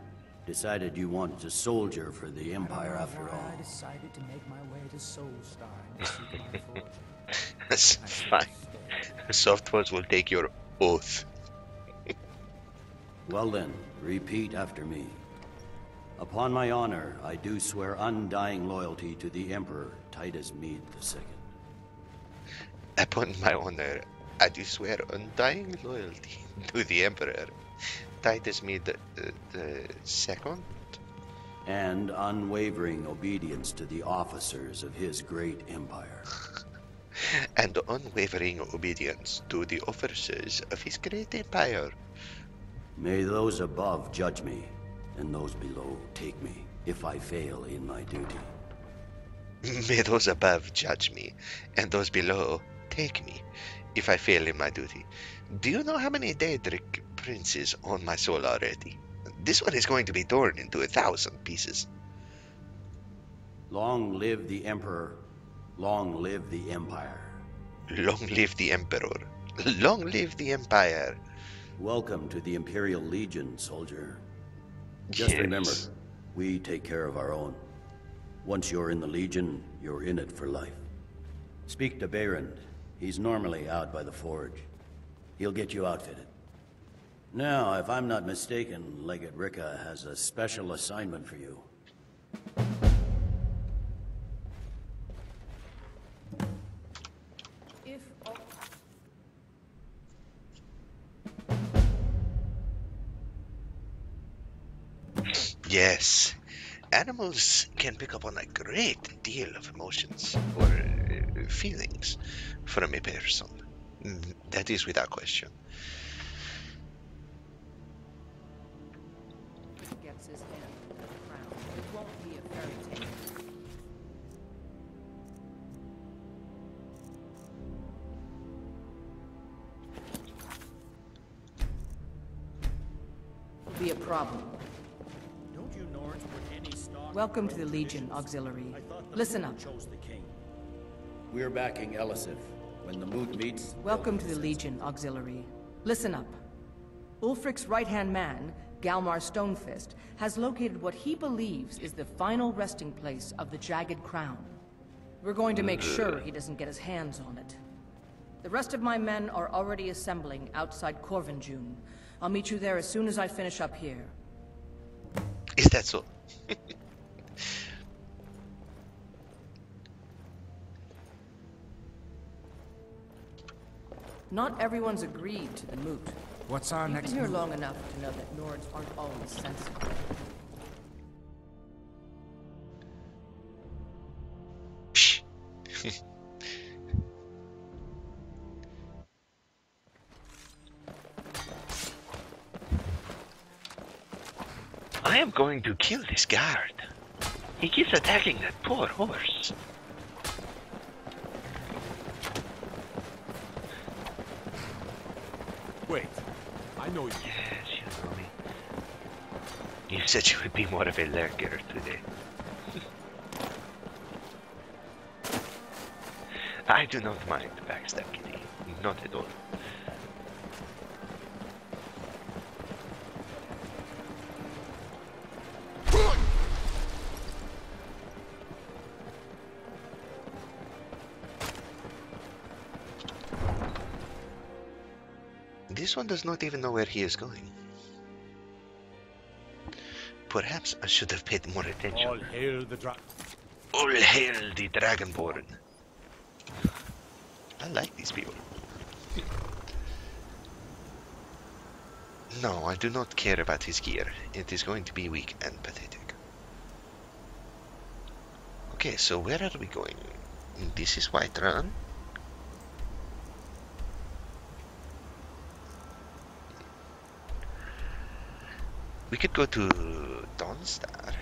Decided you wanted to soldier for the Empire after all. I decided to make my way to Solstheim. That's fine. Soft Paws will take your oath. Well then, repeat after me. Upon my honor, I do swear undying loyalty to the Emperor Titus Mede II. Upon my honor, I do swear undying loyalty to the Emperor Titus Mede II. And unwavering obedience to the officers of his great empire. And unwavering obedience to the officers of his great empire. May those above judge me, and those below take me, if I fail in my duty. May those above judge me, and those below take me, if I fail in my duty. Do you know how many Daedric princes on my soul already? This one is going to be torn into 1,000 pieces. Long live the Emperor. Long live the Empire. Long live the Emperor. Long live the Empire. Welcome to the Imperial Legion, soldier. Just remember, we take care of our own. Once you're in the Legion, you're in it for life. Speak to Bayrand. He's normally out by the forge. He'll get you outfitted. Now, if I'm not mistaken, Legate Rikke has a special assignment for you. Yes. Animals can pick up on a great deal of emotions or feelings from a person. That is without question. Be a problem. Welcome to the Legion, Auxiliary. Listen up. We're backing Elisif. When the mood meets... Welcome to the Legion, Auxiliary. Listen up. Ulfric's right-hand man, Galmar Stonefist, has located what he believes is the final resting place of the Jagged Crown. We're going to make sure he doesn't get his hands on it. The rest of my men are already assembling outside Corvinjune. I'll meet you there as soon as I finish up here. Is that so? Not everyone's agreed to the moot. What's our next move? You've been here long enough to know that Nords aren't always sensible. Psh! I am going to kill this guard. He keeps attacking that poor horse. Wait, I know you. Yes, you know me. You said you would be more of a lurker today. I do not mind backstab kitty, not at all. This one does not even know where he is going. Perhaps I should have paid more attention. All hail the Dragonborn. I like these people. No, I do not care about his gear. It is going to be weak and pathetic. Okay, so where are we going? This is Whiterun. We could go to Dawnstar.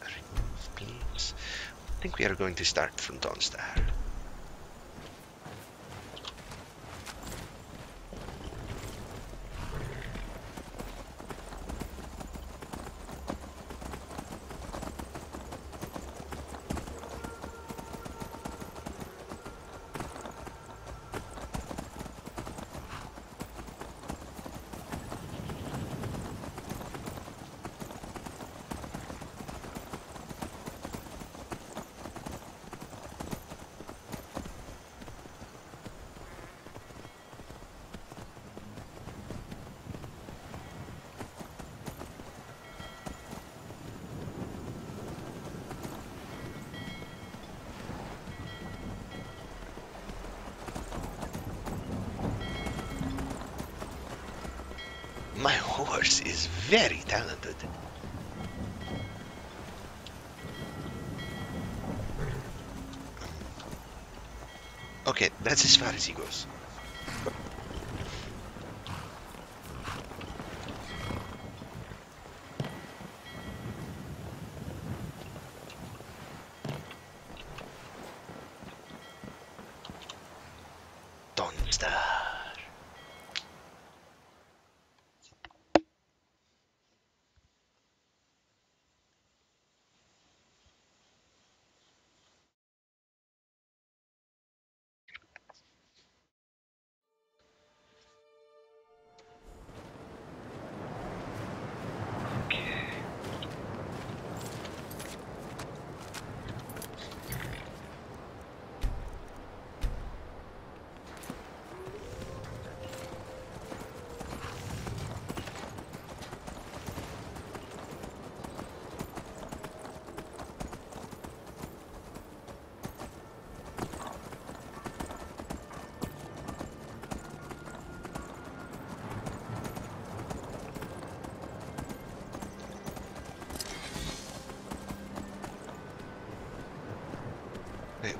Remove beams. I think we are going to start from Dawnstar. My horse is very talented. Okay, that's as far as he goes.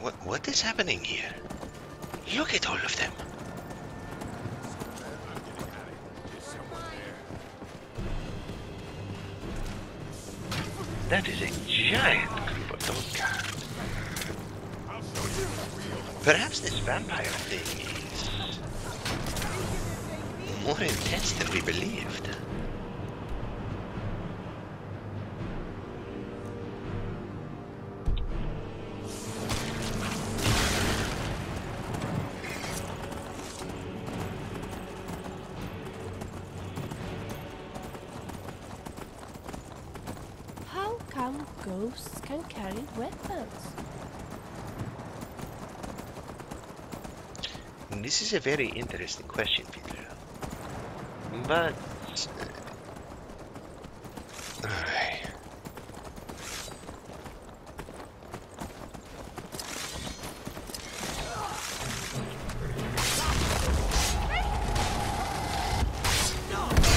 What is happening here? Look at all of them. That is a giant group of Dolgar. Perhaps this vampire thing is more intense than we believed. Can carry weapons. This is a very interesting question, Peter. But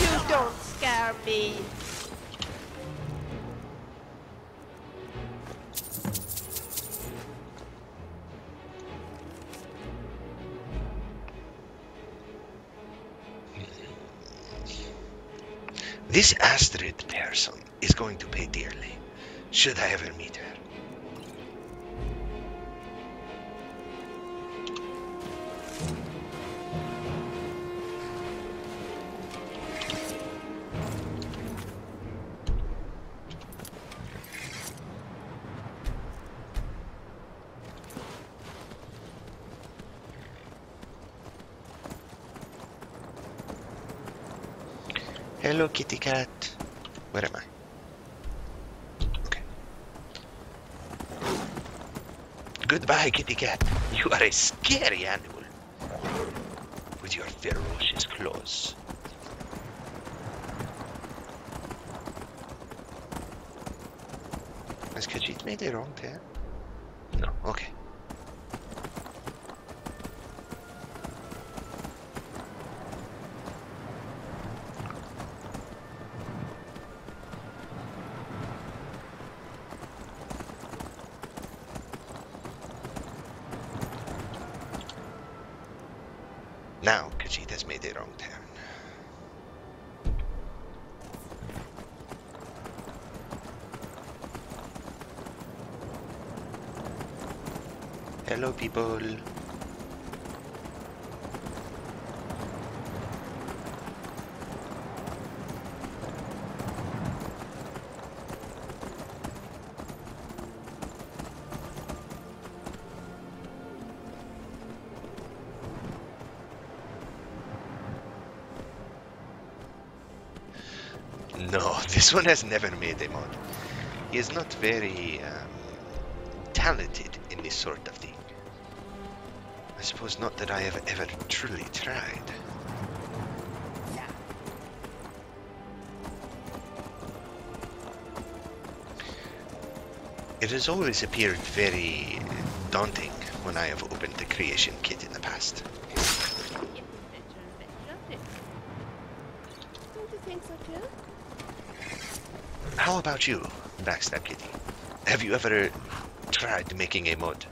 you don't scare me. This Astrid person is going to pay dearly, should I ever meet her. Hello, kitty cat. Where am I? Okay. Goodbye, kitty cat. You are a scary animal with your ferocious claws. Has Khajiit made a wrong turn? No. Okay. Hello, people. No, this one has never made a mod. He is not very talented in this sort of thing. I suppose not that I have ever truly tried. It has always appeared very daunting when I have opened the creation kit in the past. Don't you think so too? How about you, Backstab Kitty? Have you ever tried making a mod?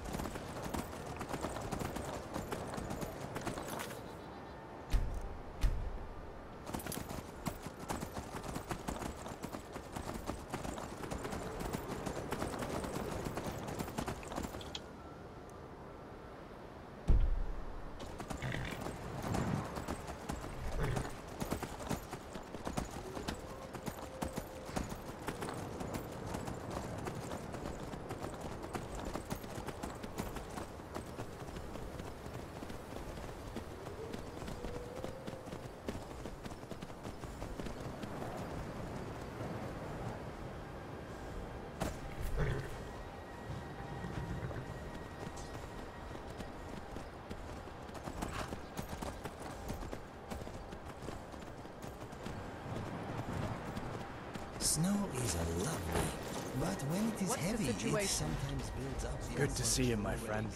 Snow is a lovely, but when it is heavy, it sometimes builds up. Good to see you, my friend.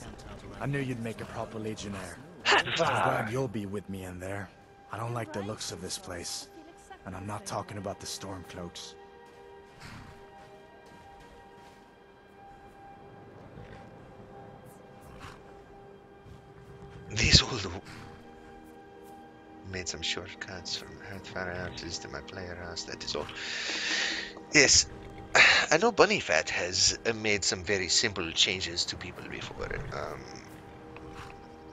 I knew you'd make a proper legionnaire. I'm glad you'll be with me in there. I don't like the looks of this place, and I'm not talking about the Stormcloaks. This will do. Made some shortcuts from Hrothgar to listen to my player house, that is all. Yes, I know Bunnyfat has made some very simple changes to people before,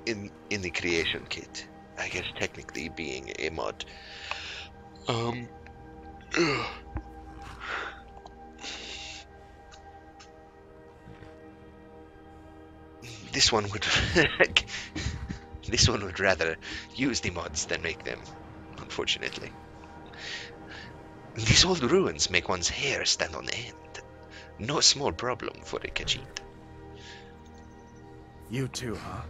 in the creation kit. I guess technically being a mod. This one would this one would rather use the mods than make them, unfortunately. These old ruins make one's hair stand on end. No small problem for a Khajiit. You too, huh?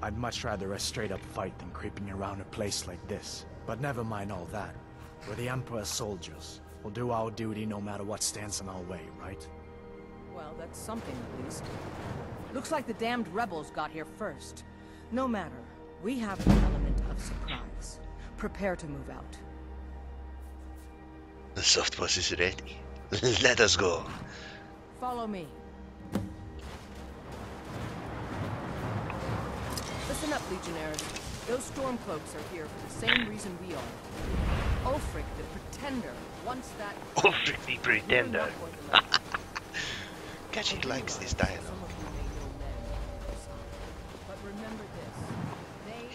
I'd much rather a straight-up fight than creeping around a place like this. But never mind all that. We're the Emperor's soldiers. We'll do our duty no matter what stands in our way, right? Well, that's something at least. Looks like the damned rebels got here first. No matter, we have an element of surprise. Prepare to move out. The soft paws is ready. Let us go. Follow me. Listen up, Legionnaires. Those Stormcloaks are here for the same reason we are. Ulfric the Pretender wants that... Ulfric the Pretender. Khajiit likes this dialogue.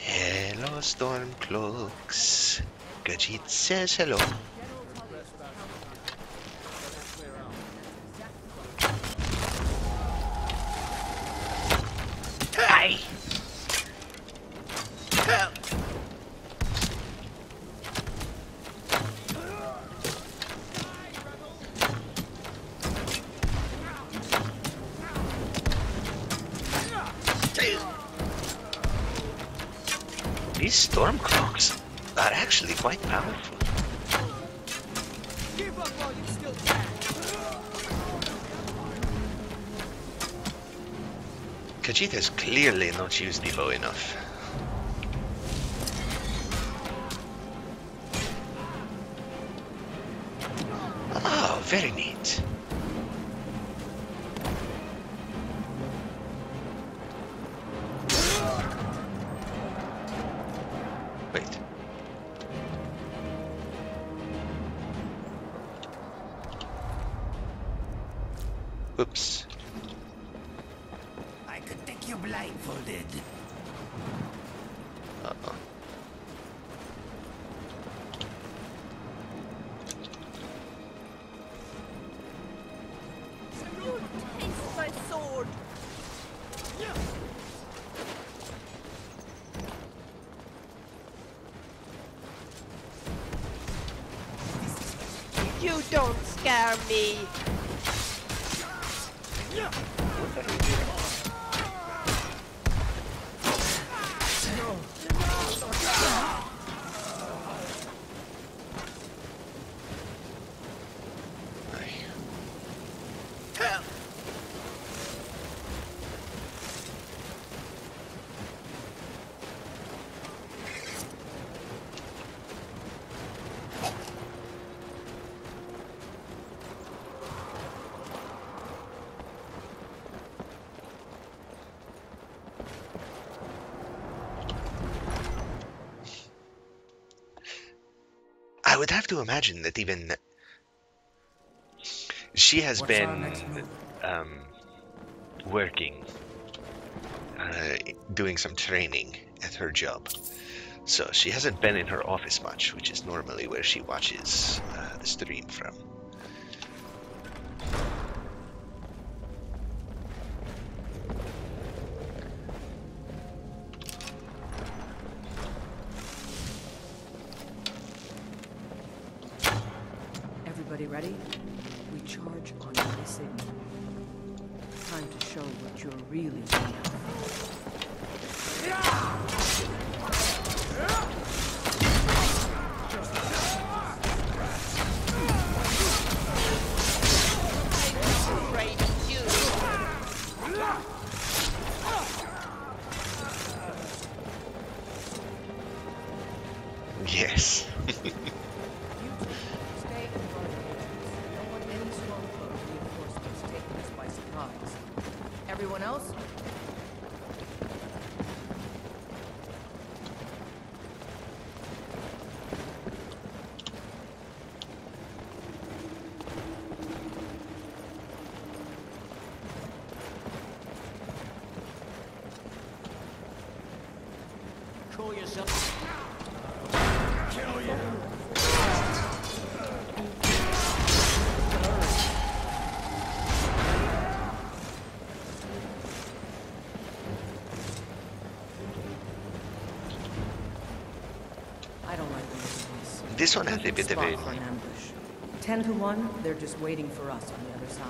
Hello, Stormcloaks. Khajiit says hello. Stormcloaks are actually quite powerful. Give up while you still can. Khajiit has clearly not used the bow enough. Oh, very neat. I would have to imagine that even she has been working, doing some training at her job. So she hasn't been in her office much, which is normally where she watches the stream from. Everyone else? This one had a bit of a... 10 to 1, they're just waiting for us on the other side.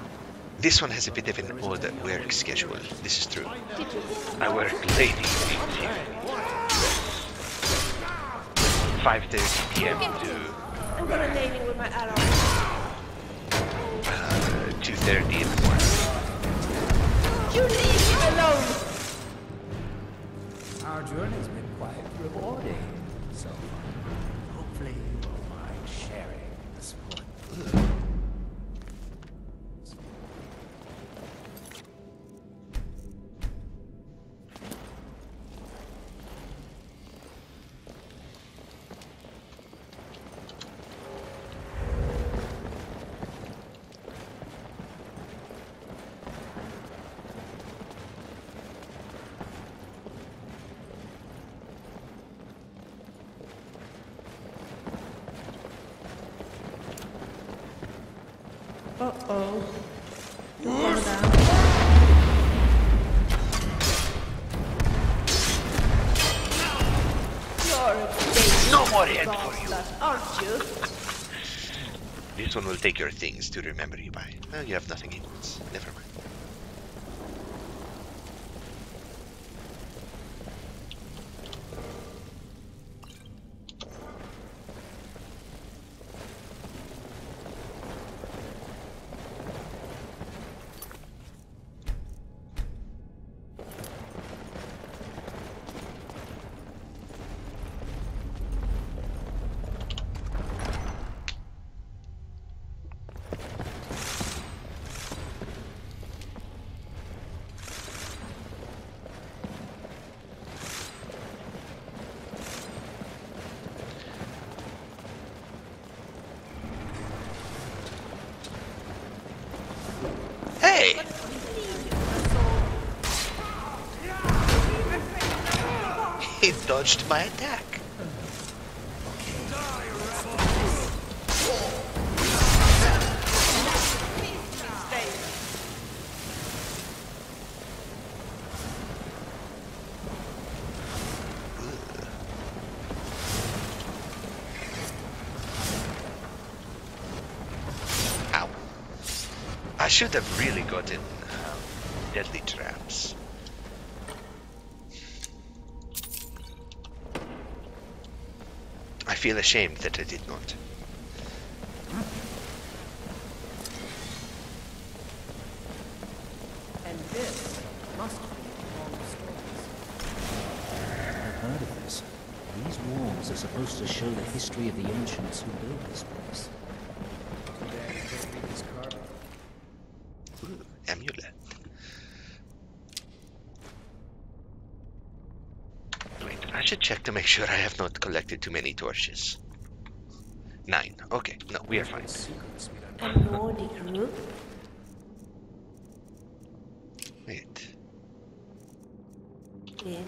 This one has a bit of an odd work schedule, this is true. I work late in the evening, 5:30 PM to 2:30 in the morning. You leave him alone! Our journey's been quite rewarding so far. Hopefully you don't mind sharing this one. This one will take your things to remember you by. No, you have nothing in it. Never mind. Dodged my attack. Ow. I should have really gotten deadly traps. I feel ashamed that I did not. And this must be all the stories. I've heard of this. These walls are supposed to show the history of the ancients who built this place. Check to make sure I have not collected too many torches. 9. Okay, no, we are fine. Wait.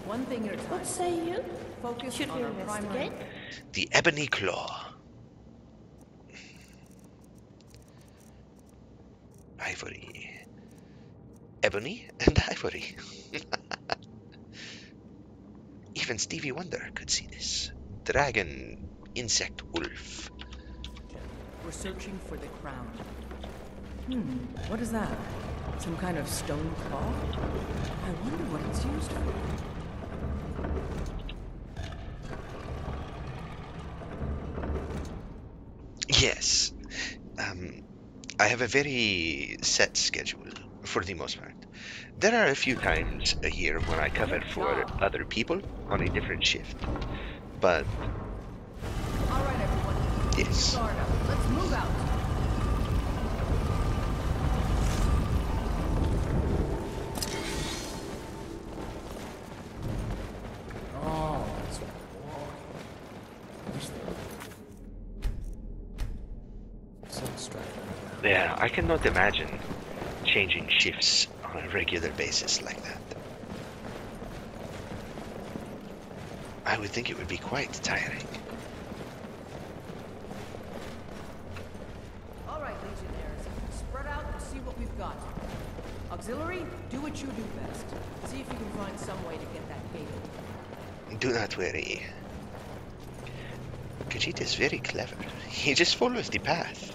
One thing at a time. What say you? Focus. Should on we investigate? The Ebony Claw. Ivory. Ebony and ivory. Even Stevie Wonder could see this. Dragon, insect, wolf. We're searching for the crown. What is that? Some kind of stone claw? I wonder what it's used for. Yes. I have a very set schedule, for the most part. There are a few times a year when I cover for other people on a different shift, but all right, everyone. Yes. Let's move out. Yeah, I cannot imagine changing shifts on a regular basis like that. I would think it would be quite tiring. All right, Legionnaires, spread out and see what we've got. Auxiliary, do what you do best. See if you can find some way to get that gate open. Do not worry. Khajiit is very clever. He just follows the path.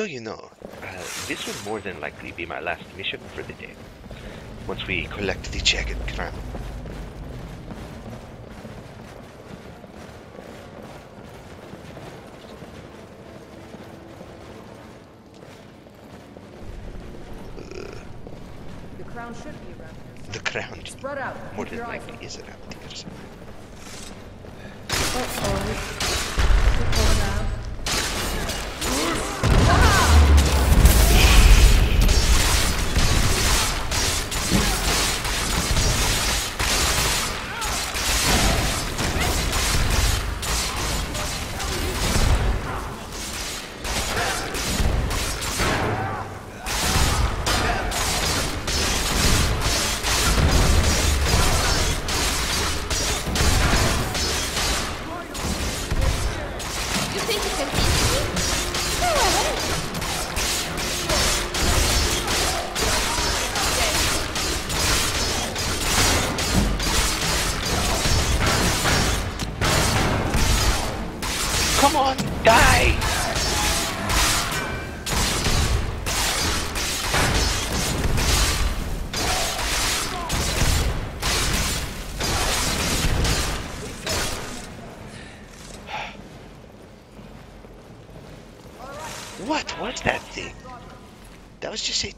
So you know, this will more than likely be my last mission for the day, once we collect the Jagged Crown. The crown should be around here. The crown, spread out. More than likely, is around here somewhere.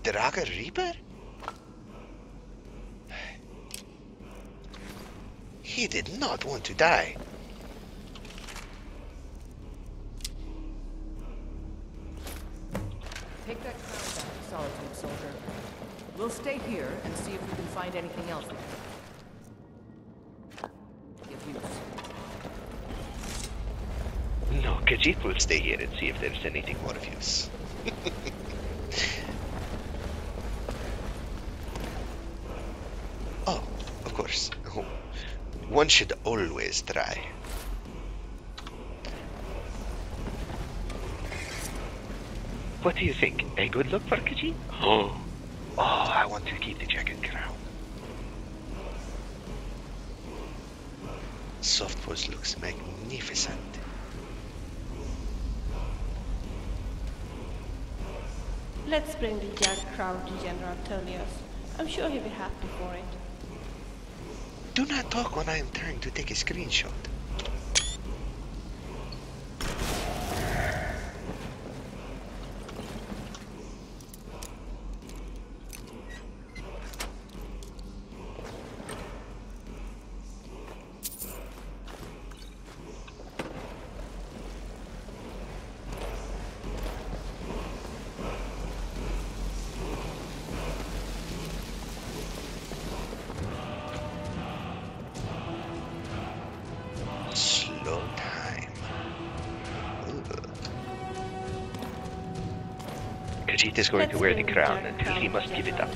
Draugr Reaper? He did not want to die. Take that crown back, Solitude Soldier. We'll stay here and see if we can find anything else we can. No, Khajiit will stay here and see if there's anything more of use. One should always try. What do you think? A good look for Khajiit? Oh. Oh, I want to keep the Jagged Crown. Soft Paws looks magnificent. Let's bring the Jagged Crown to General Tullius. I'm sure he'll be happy for it. Do not talk when I am trying to take a screenshot. Khajiit is going to wear the crown until he must give it up.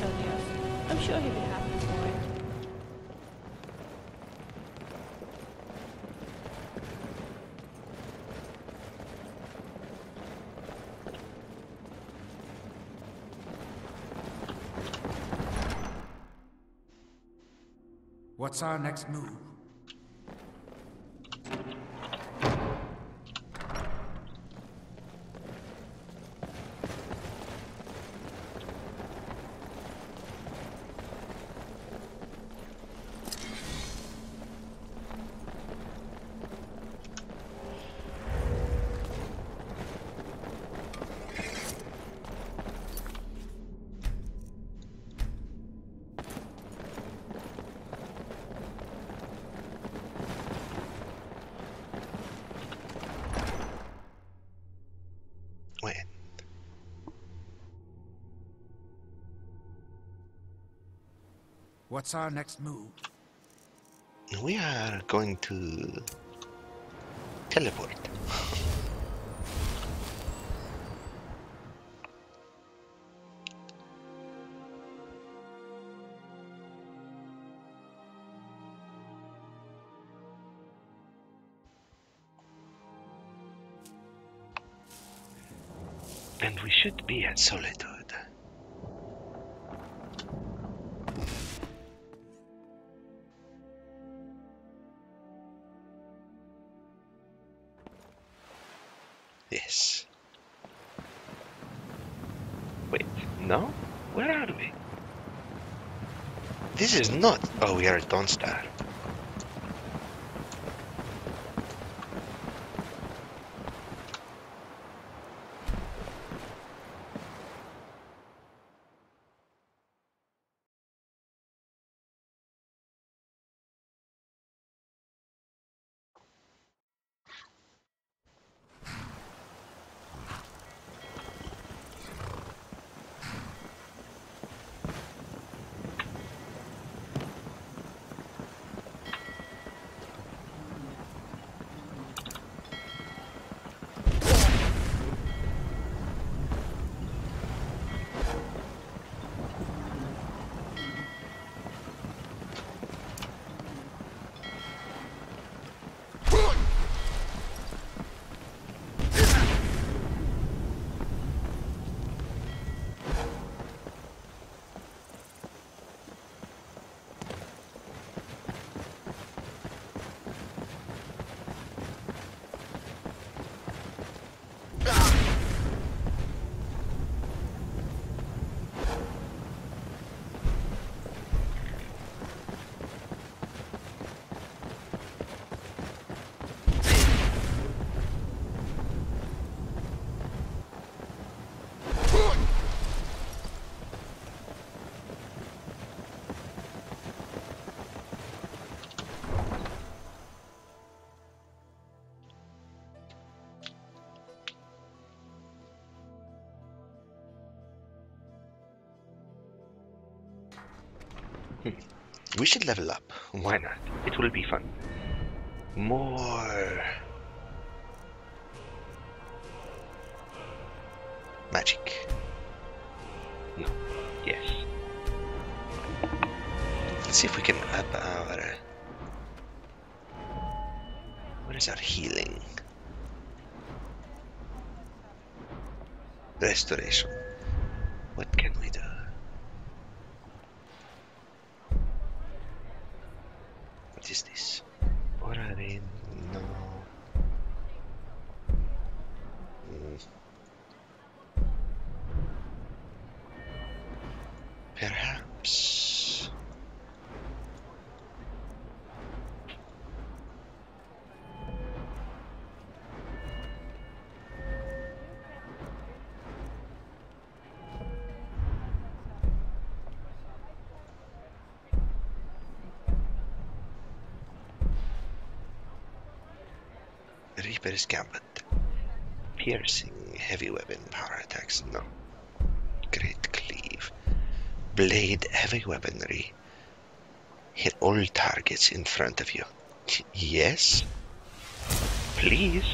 I'm sure he'll be happy for it. What's our next move? What's our next move? We are going to teleport. And we should be at Solitude. Yes. Wait, no? Where are we? This is not... Oh, we are at Dawnstar. We should level up. Why not? It will be fun. More magic. No. Yes. Let's see if we can up our... What is our healing? Restoration. What can we do? Is this? What are they? No. Perhaps. Reaper's Gambit. Piercing, heavy weapon, power attacks, no. Great Cleave. Blade, heavy weaponry. Hit all targets in front of you. Yes? Please?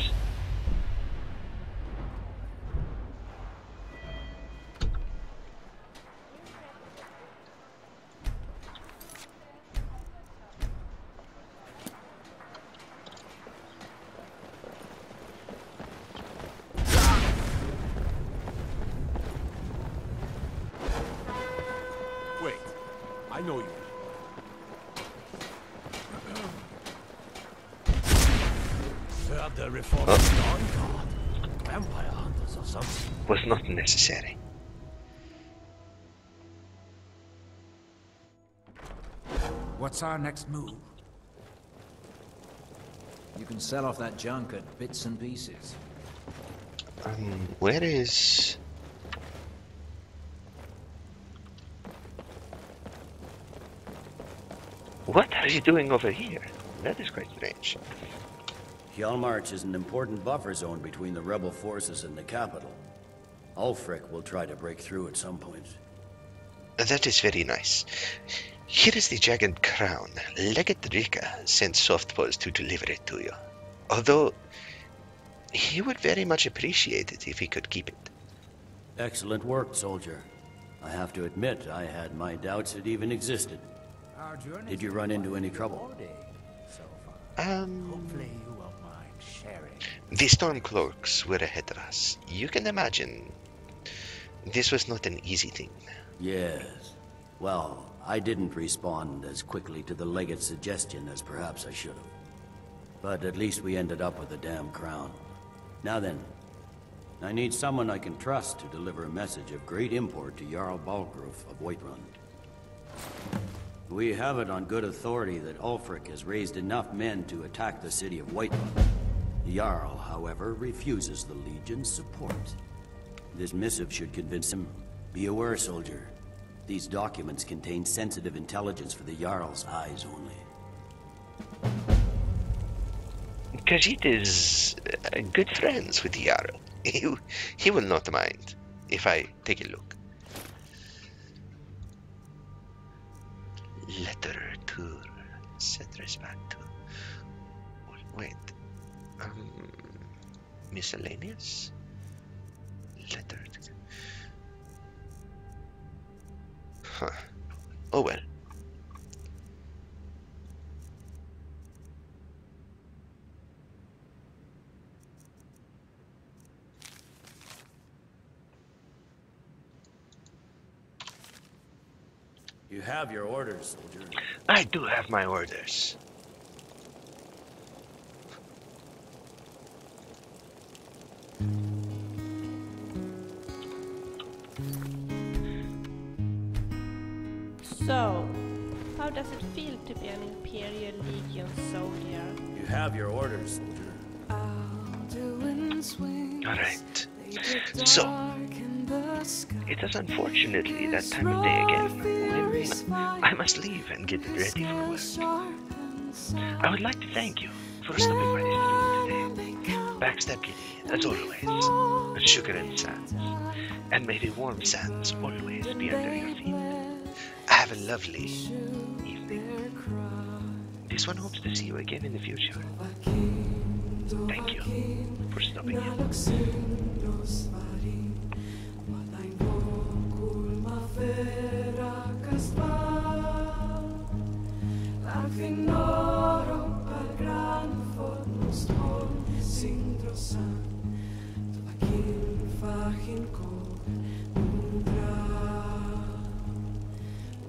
Necessary. What's our next move? You can sell off that junk at bits and pieces. Where is... What are you doing over here? That is quite strange. Hjalmarch is an important buffer zone between the rebel forces and the capital. Ulfric will try to break through at some point. That is very nice. Here is the Jagged Crown. Legate Rikke sent Soft Paws to deliver it to you. Although, he would very much appreciate it if he could keep it. Excellent work, soldier. I have to admit, I had my doubts it even existed. Did you run into any trouble? Hopefully you won't mind sharing. The Stormcloaks were ahead of us. You can imagine, this was not an easy thing. Yes. Well, I didn't respond as quickly to the legate's suggestion as perhaps I should have. But at least we ended up with a damn crown. Now then, I need someone I can trust to deliver a message of great import to Jarl Balgruuf of Whiterun. We have it on good authority that Ulfric has raised enough men to attack the city of Whiterun. The Jarl, however, refuses the Legion's support. This missive should convince him. Be aware, soldier. These documents contain sensitive intelligence for the Jarl's eyes only. Khajiit is good friends with the Jarl. He will not mind if I take a look. Letter to Setter's back to. Wait. Miscellaneous? Letter to. Huh. Oh well. You have your orders, soldier. I do have my orders. So, how does it feel to be an Imperial Legion soldier? You have your orders, soldier. Alright. So, it is unfortunately that time of day again. I must leave and get ready for work. I would like to thank you for stopping by this video today. Backstab Kitty, as always, sugar and sands. And may the warm sands always be under your feet. Have a lovely evening. This one hopes to see you again in the future. Thank you for stopping in.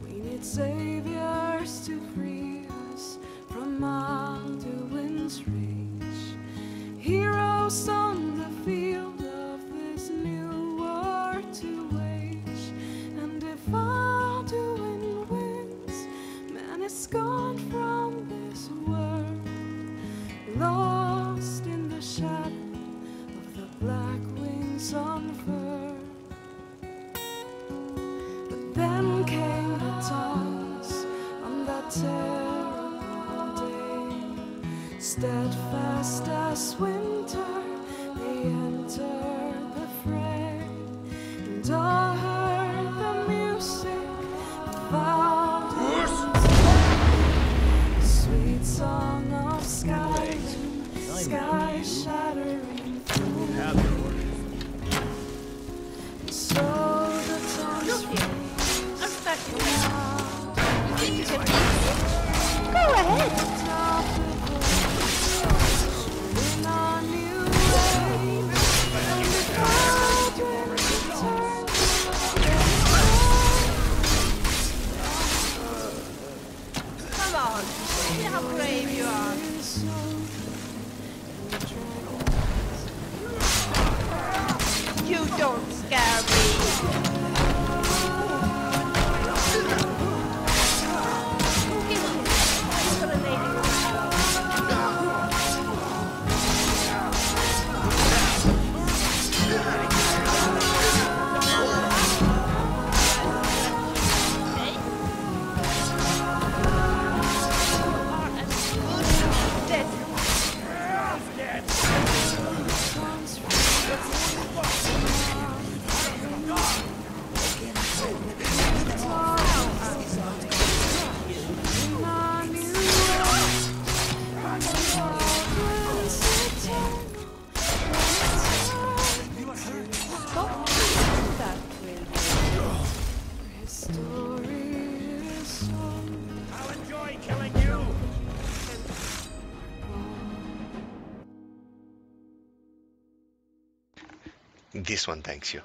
We need saviors to free us from Alduin's reach. Heroes on the field of this new war to wage. And if Alduin wins, man is gone from this world, lost in the shadow. Black wings unfurled. But then came the toss on that terrible day. Steadfast as winter, they entered the fray. And I heard the music of the sweet song of Skyrim, sky shattering. Have your orders. So the tongues I'm stuck in now. You think go ahead. Come on, see how brave you are. This one thanks you.